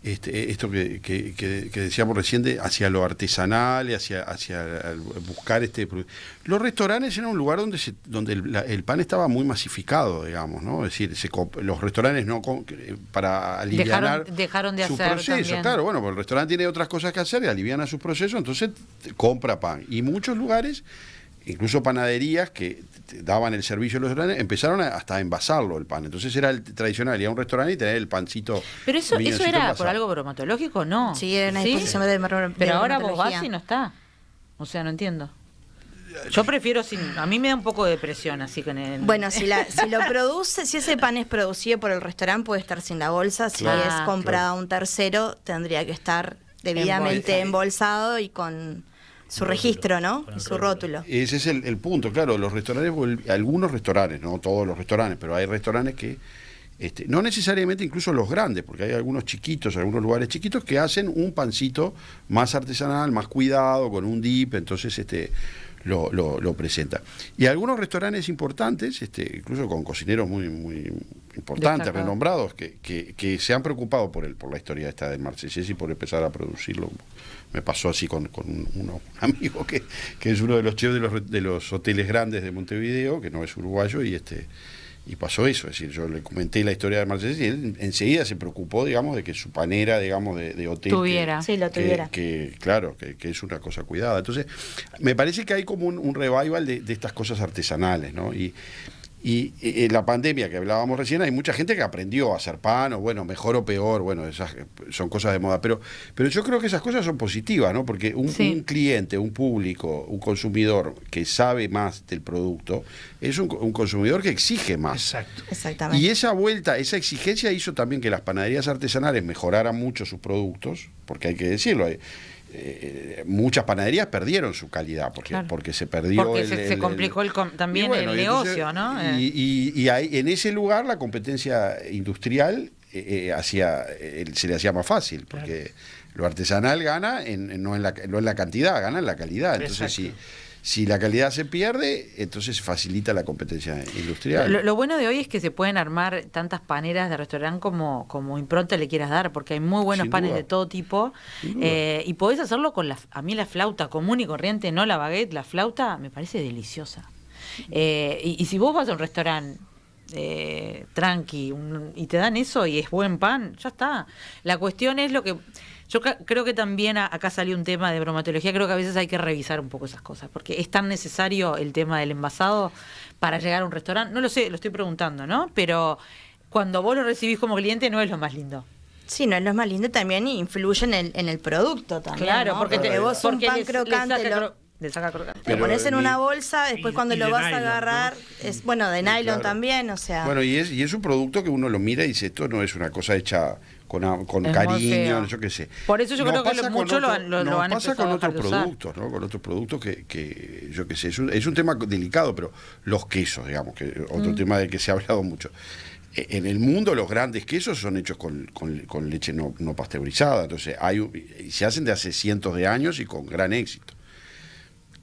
este, esto que, que, que, que decíamos recién, de, hacia lo artesanal, hacia, hacia buscar este... Los restaurantes eran un lugar donde se, donde el, la, el pan estaba muy masificado, digamos, ¿no? Es decir, se, los restaurantes no para alivianar dejaron, dejaron de su hacer proceso, también. Claro, bueno, porque el restaurante tiene otras cosas que hacer y aliviana sus procesos, entonces compra pan. Y muchos lugares, incluso panaderías que daban el servicio a los restaurantes, empezaron a, hasta a envasarlo el pan. Entonces era el tradicional, ir a un restaurante y tener el pancito. Pero eso, eso era envasado. Por algo bromatológico, ¿no? Sí, era una exposición, ¿sí?, de bromatología. Pero ahora vos vas y no está. O sea, no entiendo. Yo prefiero, sin, a mí me da un poco de depresión así con el... Bueno, si, la, si lo produce, si ese pan es producido por el restaurante, puede estar sin la bolsa. Si claro, es comprado a claro. un tercero, tendría que estar debidamente embolsado y con su registro, ¿no? Y su rótulo. Ese es el, el punto, claro. Los restaurantes, algunos restaurantes, no todos los restaurantes, pero hay restaurantes que... Este, no necesariamente incluso los grandes, porque hay algunos chiquitos, algunos lugares chiquitos que hacen un pancito más artesanal, más cuidado, con un dip, entonces este... Lo, lo, lo presenta. Y algunos restaurantes importantes, este, incluso con cocineros muy, muy importantes, destacado, renombrados, que, que, que se han preocupado por el, por la historia esta del marsellés y por empezar a producirlo. Me pasó así con, con un, un amigo que, que es uno de los chefs de los, de los hoteles grandes de Montevideo, que no es uruguayo, y este y pasó eso. Es decir, yo le comenté la historia del marsellés y él enseguida se preocupó, digamos, de que su panera, digamos, de, de hotel tuviera, que, sí, lo tuviera. Que, que claro, que, que es una cosa cuidada. Entonces me parece que hay como un, un revival de, de estas cosas artesanales, ¿no? Y, y, y en la pandemia que hablábamos recién, hay mucha gente que aprendió a hacer pan, o bueno, mejor o peor, bueno, esas son cosas de moda, pero, pero yo creo que esas cosas son positivas, ¿no? Porque un, sí. un cliente, un público, un consumidor que sabe más del producto, es un, un consumidor que exige más. Exacto. Exactamente. Y esa vuelta, esa exigencia hizo también que las panaderías artesanales mejoraran mucho sus productos, porque hay que decirlo, hay, Eh, muchas panaderías perdieron su calidad porque, claro. porque se perdió porque el, se, el, se complicó el, el, también bueno, el negocio entonces, ¿no? Eh. y, y, y hay, en ese lugar la competencia industrial eh, eh, hacia, eh, se le hacía más fácil porque claro. lo artesanal gana en, en, no, en la, no en la cantidad, gana en la calidad, entonces sí. Si la calidad se pierde, entonces facilita la competencia industrial. Lo, lo bueno de hoy es que se pueden armar tantas paneras de restaurante como, como impronta le quieras dar, porque hay muy buenos Sin panes duda. de todo tipo. Eh, y podés hacerlo con la... A mí la flauta común y corriente, no la baguette, la flauta me parece deliciosa. Eh, y, y si vos vas a un restaurante... Eh, tranqui un, y te dan eso y es buen pan, ya está. La cuestión es lo que... Yo creo que también a, acá salió un tema de bromatología, creo que a veces hay que revisar un poco esas cosas, porque es tan necesario el tema del envasado para llegar a un restaurante. No lo sé, lo estoy preguntando, ¿no? Pero cuando vos lo recibís como cliente no es lo más lindo. Sí, no es lo más lindo, también influye en el, en el producto también. Claro, ¿no? porque, te, vos porque un pan les, crocante... Les lo... Le saca Lo pones en una bolsa, después y, cuando y lo vas nylon, a agarrar, ¿no? es bueno, de nylon claro. también, o sea... Bueno, y es, y es un producto que uno lo mira y dice, esto no es una cosa hecha con, con cariño, yo qué sé. Por eso yo no creo que lo, mucho otro, lo, lo no han pasa con otros productos, ¿no? Con otros productos que, que yo qué sé, es un, es un tema delicado, pero los quesos, digamos, que otro mm. tema del que se ha hablado mucho. En el mundo los grandes quesos son hechos con, con, con leche no, no pasteurizada, entonces hay, se hacen de hace cientos de años y con gran éxito.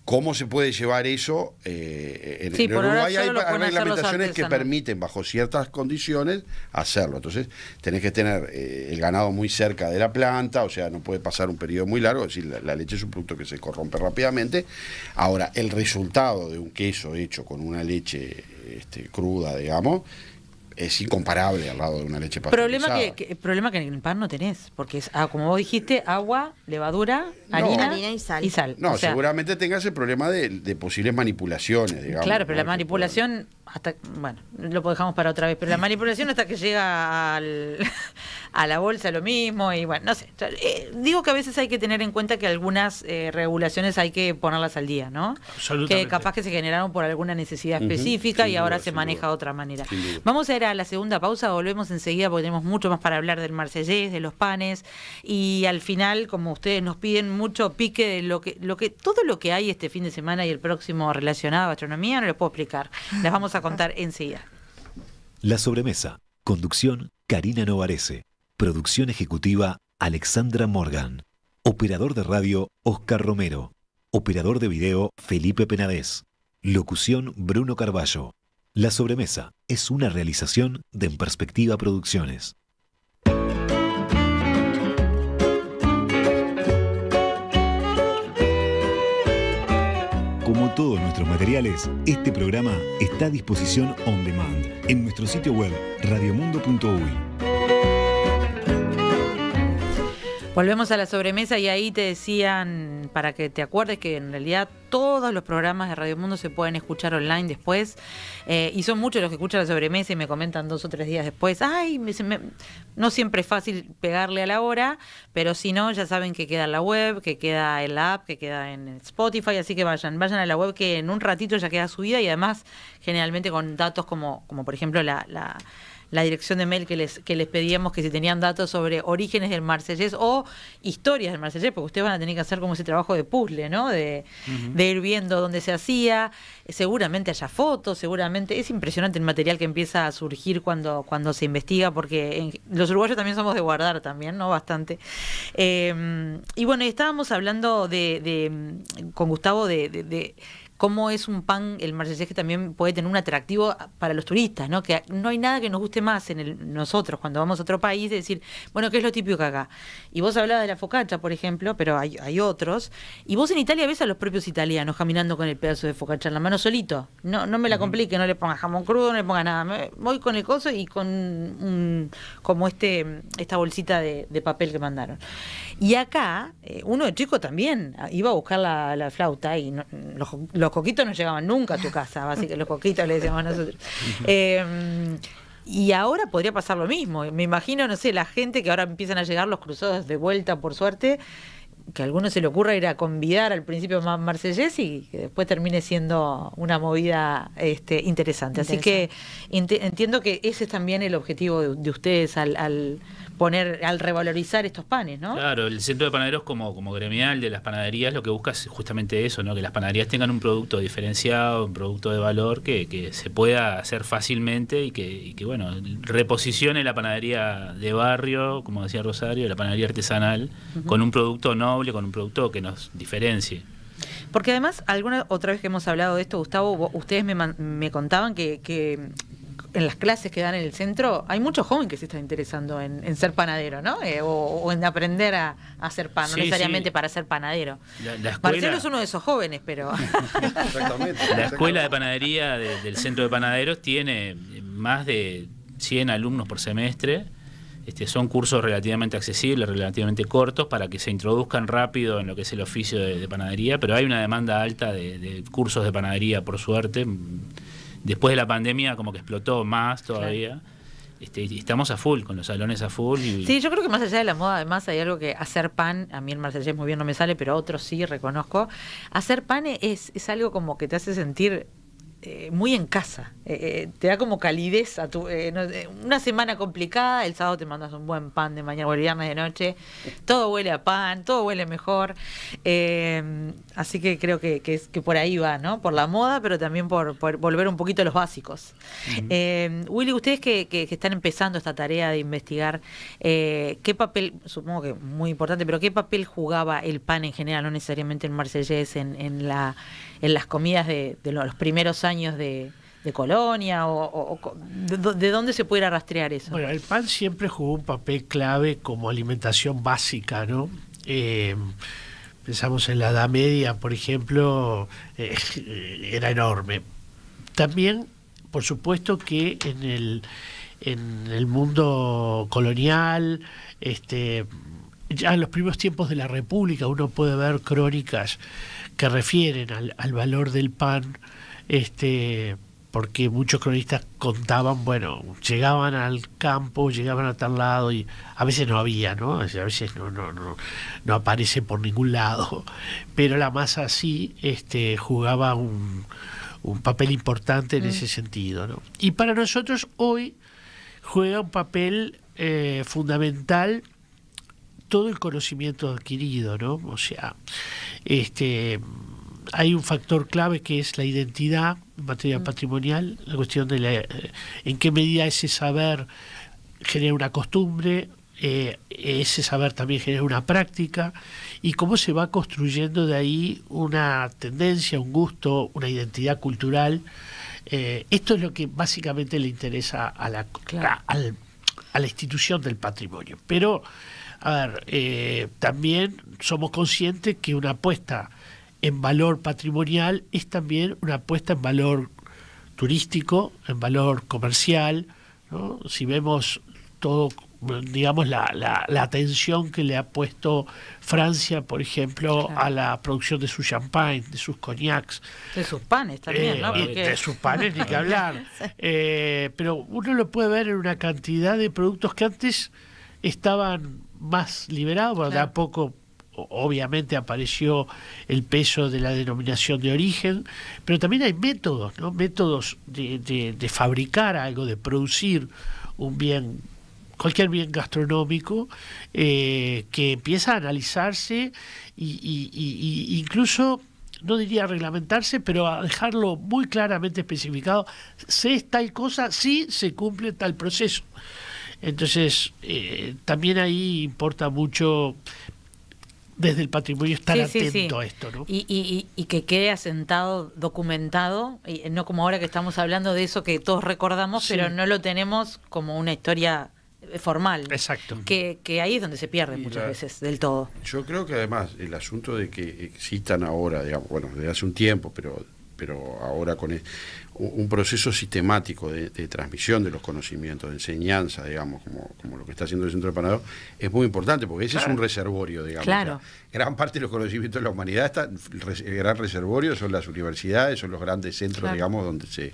¿Cómo se puede llevar eso? Eh, en, sí, en Uruguay hay, hay reglamentaciones que permiten, bajo ciertas condiciones, hacerlo. Entonces, tenés que tener eh, el ganado muy cerca de la planta, o sea, no puede pasar un periodo muy largo, es decir, la, la leche es un producto que se corrompe rápidamente. Ahora, el resultado de un queso hecho con una leche este, cruda, digamos, es incomparable al lado de una leche pasteurizada. Problema que, que, problema que en el pan no tenés, porque es, ah, como vos dijiste, agua, levadura, harina, no, harina y, sal. y sal. No, o sea, seguramente tengas el problema de, de posibles manipulaciones, digamos. Claro, pero ¿no? la manipulación, hasta bueno, lo dejamos para otra vez, pero la manipulación hasta que llega al, a la bolsa, lo mismo, y bueno, no sé. Eh, digo que a veces hay que tener en cuenta que algunas eh, regulaciones hay que ponerlas al día, ¿no? Absolutamente. Que capaz que se generaron por alguna necesidad específica, uh-huh, y duda, ahora se maneja duda. de otra manera. Vamos a ir a la segunda pausa, volvemos enseguida porque tenemos mucho más para hablar del marsellés, de los panes, y al final, como ustedes nos piden mucho pique de lo que, lo que, todo lo que hay este fin de semana y el próximo relacionado a gastronomía, no les puedo explicar. Les vamos a contar enseguida. La sobremesa, conducción Carina Novarese, producción ejecutiva Alexandra Morgan, operador de radio Oscar Romero, operador de video Felipe Penadez, locución Bruno Carballo. La sobremesa es una realización de En Perspectiva Producciones. Como todos nuestros materiales, este programa está a disposición on demand en nuestro sitio web radiomundo punto uy. Volvemos a la sobremesa y ahí te decían, para que te acuerdes, que en realidad todos los programas de Radio Mundo se pueden escuchar online después, eh, y son muchos los que escuchan la sobremesa y me comentan dos o tres días después, ay, me, me, no siempre es fácil pegarle a la hora, pero si no, ya saben que queda en la web, que queda en la app, que queda en Spotify, así que vayan, vayan a la web que en un ratito ya queda subida y además generalmente con datos como, como por ejemplo la... la la dirección de mail que les, que les pedíamos, que si tenían datos sobre orígenes del marsellés o historias del marsellés, porque ustedes van a tener que hacer como ese trabajo de puzzle, ¿no? De, uh-huh. de ir viendo dónde se hacía, seguramente haya fotos, seguramente... Es impresionante el material que empieza a surgir cuando, cuando se investiga, porque en, los uruguayos también somos de guardar también, ¿no? Bastante. Eh, y bueno, estábamos hablando de, de con Gustavo de... de, de cómo es un pan, el marsellés, que también puede tener un atractivo para los turistas, ¿no? Que no hay nada que nos guste más en el, nosotros cuando vamos a otro país, de decir, bueno, ¿qué es lo típico acá? Y vos hablabas de la focaccia, por ejemplo, pero hay, hay otros. Y vos en Italia ves a los propios italianos caminando con el pedazo de focaccia en la mano solito. No, no me la complique, no le ponga jamón crudo, no le ponga nada. Me voy con el coso y con un, como este esta bolsita de, de papel que mandaron. Y acá, eh, uno de chico también iba a buscar la, la flauta y no, los, los Los coquitos no llegaban nunca a tu casa, básicamente, los coquitos le decíamos nosotros. Eh, y ahora podría pasar lo mismo. Me imagino, no sé, la gente que ahora empiezan a llegar los cruzados de vuelta, por suerte, que a alguno se le ocurra ir a convidar al principio más marsellés y que después termine siendo una movida este, interesante. Así que entiendo que ese es también el objetivo de, de ustedes al, al poner, al revalorizar estos panes, ¿no? Claro, el Centro de Panaderos como, como gremial de las panaderías lo que busca es justamente eso, ¿no? Que las panaderías tengan un producto diferenciado, un producto de valor que, que se pueda hacer fácilmente y que, y que, bueno, reposicione la panadería de barrio, como decía Rosario, la panadería artesanal, uh-huh, con un producto no con un producto que nos diferencie. Porque además, alguna otra vez que hemos hablado de esto, Gustavo, vos, ustedes me, me contaban que, que en las clases que dan en el centro hay muchos jóvenes que se están interesando en, en ser panadero, ¿no? Eh, o, o en aprender a, a hacer pan, sí, no necesariamente sí. para ser panadero. La, la escuela... Marcelo es uno de esos jóvenes, pero... Exactamente. La escuela de panadería de, del Centro de Panaderos tiene más de cien alumnos por semestre. Este, son cursos relativamente accesibles, relativamente cortos, para que se introduzcan rápido en lo que es el oficio de, de panadería, pero hay una demanda alta de, de cursos de panadería, por suerte. Después de la pandemia como que explotó más todavía. Claro. Este, y estamos a full, con los salones a full. Y... Sí, yo creo que más allá de la moda, además, hay algo que hacer pan, a mí el marsellés muy bien no me sale, pero a otros sí, reconozco. Hacer pan es, es algo como que te hace sentir... eh, muy en casa. Eh, eh, te da como calidez a tu... Eh, no, eh, una semana complicada, el sábado te mandas un buen pan de mañana o el viernes de noche. Todo huele a pan, todo huele mejor. Eh, así que creo que, que, es, que por ahí va, ¿no? Por la moda, pero también por, por volver un poquito a los básicos. Uh-huh. eh, Willy, ustedes que, que, que están empezando esta tarea de investigar, eh, ¿qué papel, supongo que muy importante, pero qué papel jugaba el pan en general, no necesariamente el marsellés, en, en la... en las comidas de, de los primeros años de, de colonia, o, o de, de dónde se pudiera rastrear eso? Bueno, el pan siempre jugó un papel clave como alimentación básica, ¿no? Eh, pensamos en la Edad Media, por ejemplo, eh, era enorme. También, por supuesto, que en el, en el mundo colonial, este, ya en los primeros tiempos de la República uno puede ver crónicas que refieren al, al valor del pan, este, porque muchos cronistas contaban, bueno, llegaban al campo, llegaban a tal lado y a veces no había, ¿no? A veces no, no, no, no aparece por ningún lado, pero la masa sí, este, jugaba un, un papel importante en mm. ese sentido, ¿no? Y para nosotros hoy juega un papel eh, fundamental todo el conocimiento adquirido, ¿no? O sea, este, hay un factor clave que es la identidad en materia patrimonial, la cuestión de la, en qué medida ese saber genera una costumbre, eh, ese saber también genera una práctica, y cómo se va construyendo de ahí una tendencia, un gusto, una identidad cultural. Eh, esto es lo que básicamente le interesa a la, claro. a, a la institución del patrimonio. Pero... A ver, eh, también somos conscientes que una apuesta en valor patrimonial es también una apuesta en valor turístico, en valor comercial, ¿no? Si vemos todo, digamos, la, la, la atención que le ha puesto Francia, por ejemplo, claro. a la producción de su champagne, de sus coñacs. De sus panes también, eh, ¿no? Porque... De sus panes, ni que hablar. Eh, pero uno lo puede ver en una cantidad de productos que antes estaban... más liberado, claro. de a poco obviamente apareció el peso de la denominación de origen, pero también hay métodos, ¿no? Métodos de, de, de fabricar algo, de producir un bien, cualquier bien gastronómico, eh, que empieza a analizarse y, y, y, y incluso, no diría reglamentarse, pero a dejarlo muy claramente especificado, si es tal cosa, si se cumple tal proceso. Entonces, eh, también ahí importa mucho desde el patrimonio estar sí, atento sí, sí. a esto, ¿no? Y, y, y que quede asentado, documentado, y no como ahora que estamos hablando de eso que todos recordamos, sí. pero no lo tenemos como una historia formal. Exacto. Que, que ahí es donde se pierde y muchas la, veces del todo. Yo creo que además el asunto de que existan ahora, digamos, bueno, desde hace un tiempo, pero... pero ahora con el, un proceso sistemático de, de transmisión de los conocimientos, de enseñanza, digamos, como, como lo que está haciendo el Centro de Panaderos, es muy importante, porque ese claro. es un reservorio, digamos. Claro. O sea, gran parte de los conocimientos de la humanidad, está, el gran reservorio son las universidades, son los grandes centros, claro. digamos, donde se...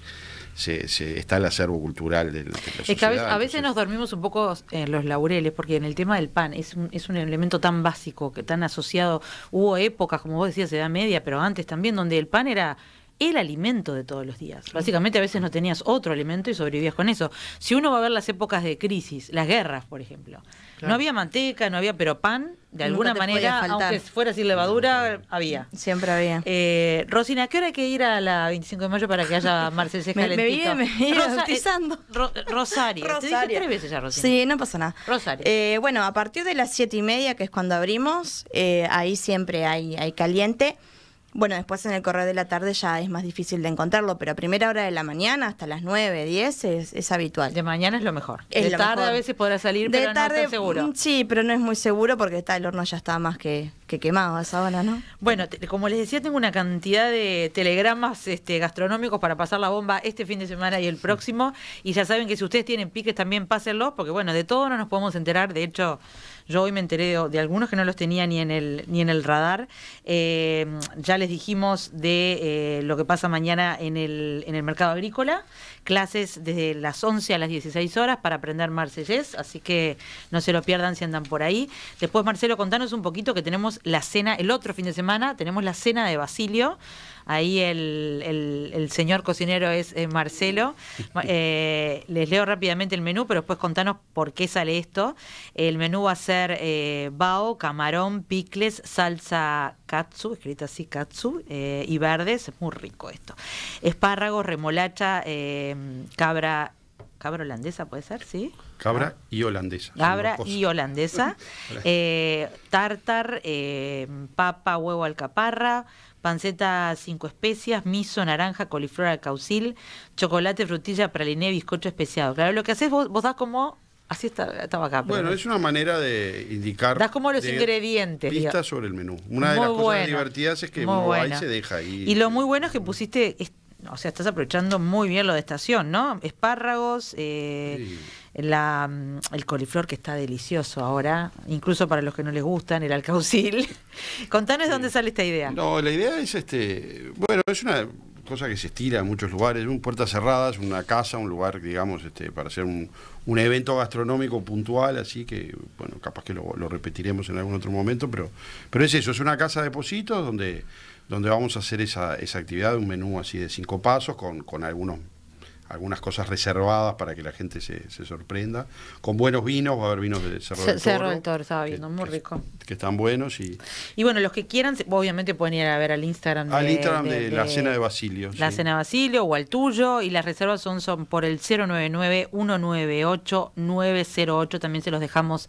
Se, se, está el acervo cultural de la, de la sociedad. Es que a veces, a veces nos dormimos un poco en los laureles, porque en el tema del pan es un, es un elemento tan básico, que tan asociado. Hubo épocas, como vos decías, Edad Media, pero antes también, donde el pan era el alimento de todos los días. Básicamente a veces no tenías otro alimento y sobrevivías con eso. Si uno va a ver las épocas de crisis, las guerras, por ejemplo, claro. no había manteca, no había, pero pan... De alguna manera, aunque fuera sin levadura, había. Siempre había. Eh, Rosina, ¿a qué hora hay que ir a la veinticinco de mayo para que haya marsellés calentito? Me viene bautizando. Rosa, eh, Ro, Rosario. Rosario. Te dije tres veces ya, Rosina. Sí, no pasa nada. Rosario. Eh, bueno, a partir de las siete y media, que es cuando abrimos, eh, ahí siempre hay, hay caliente. Bueno, después en el correr de la tarde ya es más difícil de encontrarlo, pero a primera hora de la mañana, hasta las nueve, diez, es, es habitual. De mañana es lo mejor. Es de lo tarde mejor. A veces podrá salir, de pero tarde, no está seguro. Sí, pero no es muy seguro porque está, el horno ya está más que, que quemado a esa hora, ¿no? Bueno, te, como les decía, tengo una cantidad de telegramas este, gastronómicos para pasar la bomba este fin de semana y el próximo. Y ya saben que si ustedes tienen piques también pásenlos, porque bueno, de todo no nos podemos enterar, de hecho... Yo hoy me enteré de, de algunos que no los tenía ni en el ni en el radar. Eh, ya les dijimos de eh, lo que pasa mañana en el, en el mercado agrícola. Clases desde las once a las dieciséis horas para aprender marsellés. Así que no se lo pierdan si andan por ahí. Después, Marcelo, contanos un poquito que tenemos tenemos la cena, el otro fin de semana tenemos la cena de Basilio. Ahí el, el, el señor cocinero es eh, Marcelo. Eh, les leo rápidamente el menú, pero después contanos por qué sale esto. El menú va a ser eh, bao, camarón, picles, salsa katsu, escrita así, katsu, eh, y verdes. Es muy rico esto. Espárragos, remolacha, eh, cabra... ¿Cabra holandesa puede ser? ¿Sí? Cabra ah. y holandesa. Cabra y holandesa. eh, tártar, eh, papa, huevo, alcaparra, panceta cinco especias, miso, naranja, coliflor, alcaucil, chocolate, frutilla, praliné, bizcocho especiado. Claro, lo que haces vos, vos das como... Así está, estaba acá. Pero bueno, es una manera de indicar... Das como los ingredientes. Pistas digo. sobre el menú. Una de muy las cosas bueno. divertidas es que uno bueno. va y se deja ahí. Y lo muy bueno es que pusiste... O sea, estás aprovechando muy bien lo de estación, ¿no? Espárragos, eh, sí. la, el coliflor que está delicioso ahora, incluso para los que no les gustan, el alcaucil. Contanos sí. dónde sale esta idea. No, la idea es, este, bueno, es una cosa que se estira en muchos lugares, un puertas cerradas, una casa, un lugar, digamos, este, para hacer un, un evento gastronómico puntual, así que, bueno, capaz que lo, lo repetiremos en algún otro momento, pero, pero es eso, es una casa de pocitos donde... donde vamos a hacer esa, esa actividad, un menú así de cinco pasos, con, con algunos, algunas cosas reservadas para que la gente se, se sorprenda, con buenos vinos, va a haber vinos de Cerro del Toro. Cerro del Toro, estaba viendo, muy rico. Que, que están buenos. Y y bueno, los que quieran, obviamente pueden ir a ver al Instagram de... Al Instagram de, de, de la cena de Basilio. La sí. cena de Basilio o al tuyo, y las reservas son, son por el cero nueve nueve, uno nueve ocho, nueve cero ocho, también se los dejamos...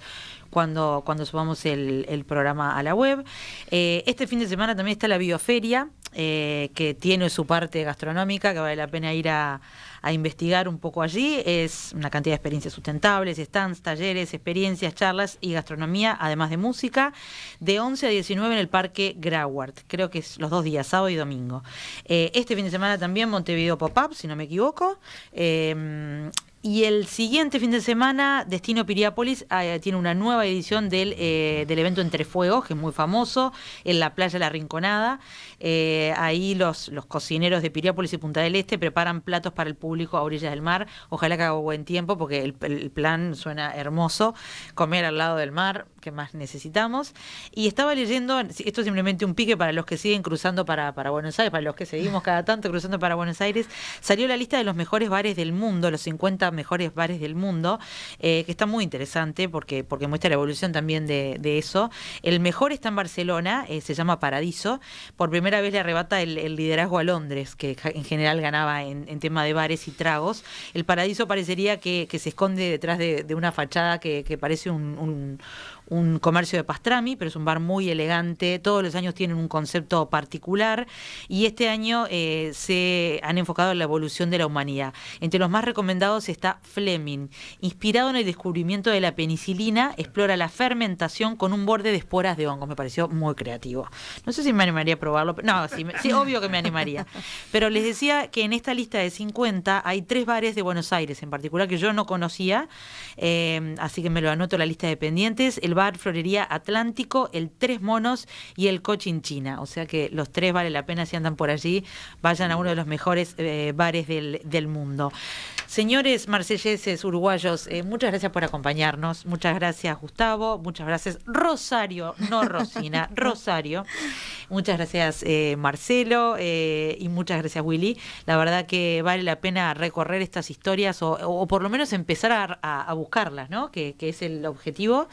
Cuando, cuando subamos el, el programa a la web. Eh, este fin de semana también está la bioferia, eh, que tiene su parte gastronómica, que vale la pena ir a, a investigar un poco allí. Es una cantidad de experiencias sustentables, stands, talleres, experiencias, charlas y gastronomía, además de música, de once a diecinueve en el Parque Grauart. Creo que es los dos días, sábado y domingo. Eh, este fin de semana también Montevideo Pop-Up, si no me equivoco. Eh, Y el siguiente fin de semana, Destino Piriápolis eh, tiene una nueva edición del, eh, del evento Entre Fuegos, que es muy famoso, en la playa La Rinconada. Eh, ahí los, los cocineros de Piriápolis y Punta del Este preparan platos para el público a orillas del mar. Ojalá que haga buen tiempo, porque el, el plan suena hermoso. Comer al lado del mar, ¿qué más necesitamos? Y estaba leyendo, esto es simplemente un pique para los que siguen cruzando para, para Buenos Aires, para los que seguimos cada tanto cruzando para Buenos Aires. Salió la lista de los mejores bares del mundo, los cincuenta mejores bares del mundo, eh, que está muy interesante porque, porque muestra la evolución también de, de eso. El mejor está en Barcelona, eh, se llama Paradiso. Por primera vez le arrebata el, el liderazgo a Londres, que en general ganaba en, en tema de bares y tragos. El Paradiso parecería que, que se esconde detrás de, de una fachada que, que parece un, un un comercio de pastrami, pero es un bar muy elegante. Todos los años tienen un concepto particular y este año eh, se han enfocado en la evolución de la humanidad. Entre los más recomendados está Fleming. Inspirado en el descubrimiento de la penicilina, explora la fermentación con un borde de esporas de hongos. Me pareció muy creativo. No sé si me animaría a probarlo. Pero no, sí, sí, obvio que me animaría. Pero les decía que en esta lista de cincuenta hay tres bares de Buenos Aires, en particular, que yo no conocía. Eh, así que me lo anoto en la lista de pendientes. El bar Florería Atlántico, el Tres Monos y el Cochinchina. O sea que los tres vale la pena si andan por allí, vayan a uno de los mejores eh, bares del, del mundo. Señores marselleses, uruguayos, eh, muchas gracias por acompañarnos. Muchas gracias, Gustavo. Muchas gracias, Rosario, no Rosina, Rosario. Muchas gracias, eh, Marcelo, eh, y muchas gracias, Willy. La verdad que vale la pena recorrer estas historias o, o por lo menos empezar a, a, a buscarlas, ¿no? Que, que es el objetivo.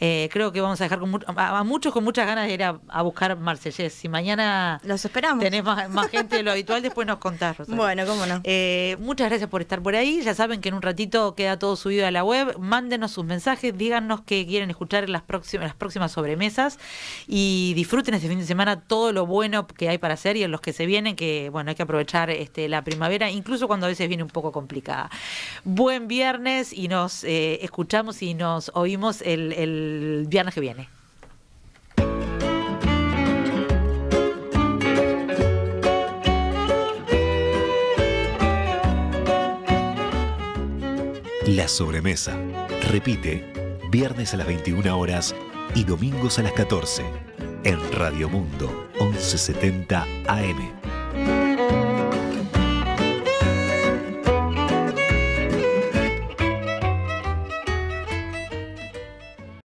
Eh, creo que vamos a dejar con, a, a muchos con muchas ganas de ir a, a buscar marsellés. Si mañana los esperamos, tenés más, más gente de lo habitual, después nos contás, Rosario. Bueno, cómo no. Eh, muchas gracias por estar por ahí. Ya saben que en un ratito queda todo subido a la web. Mándenos sus mensajes, díganos qué quieren escuchar en las próximas, las próximas sobremesas y disfruten este fin de semana todo lo bueno que hay para hacer y en los que se vienen, que bueno, hay que aprovechar este, la primavera, incluso cuando a veces viene un poco complicada. Buen viernes y nos eh, escuchamos y nos oímos el, el el viernes que viene. La sobremesa. Repite, viernes a las veintiuna horas y domingos a las catorce en Radiomundo once setenta A M.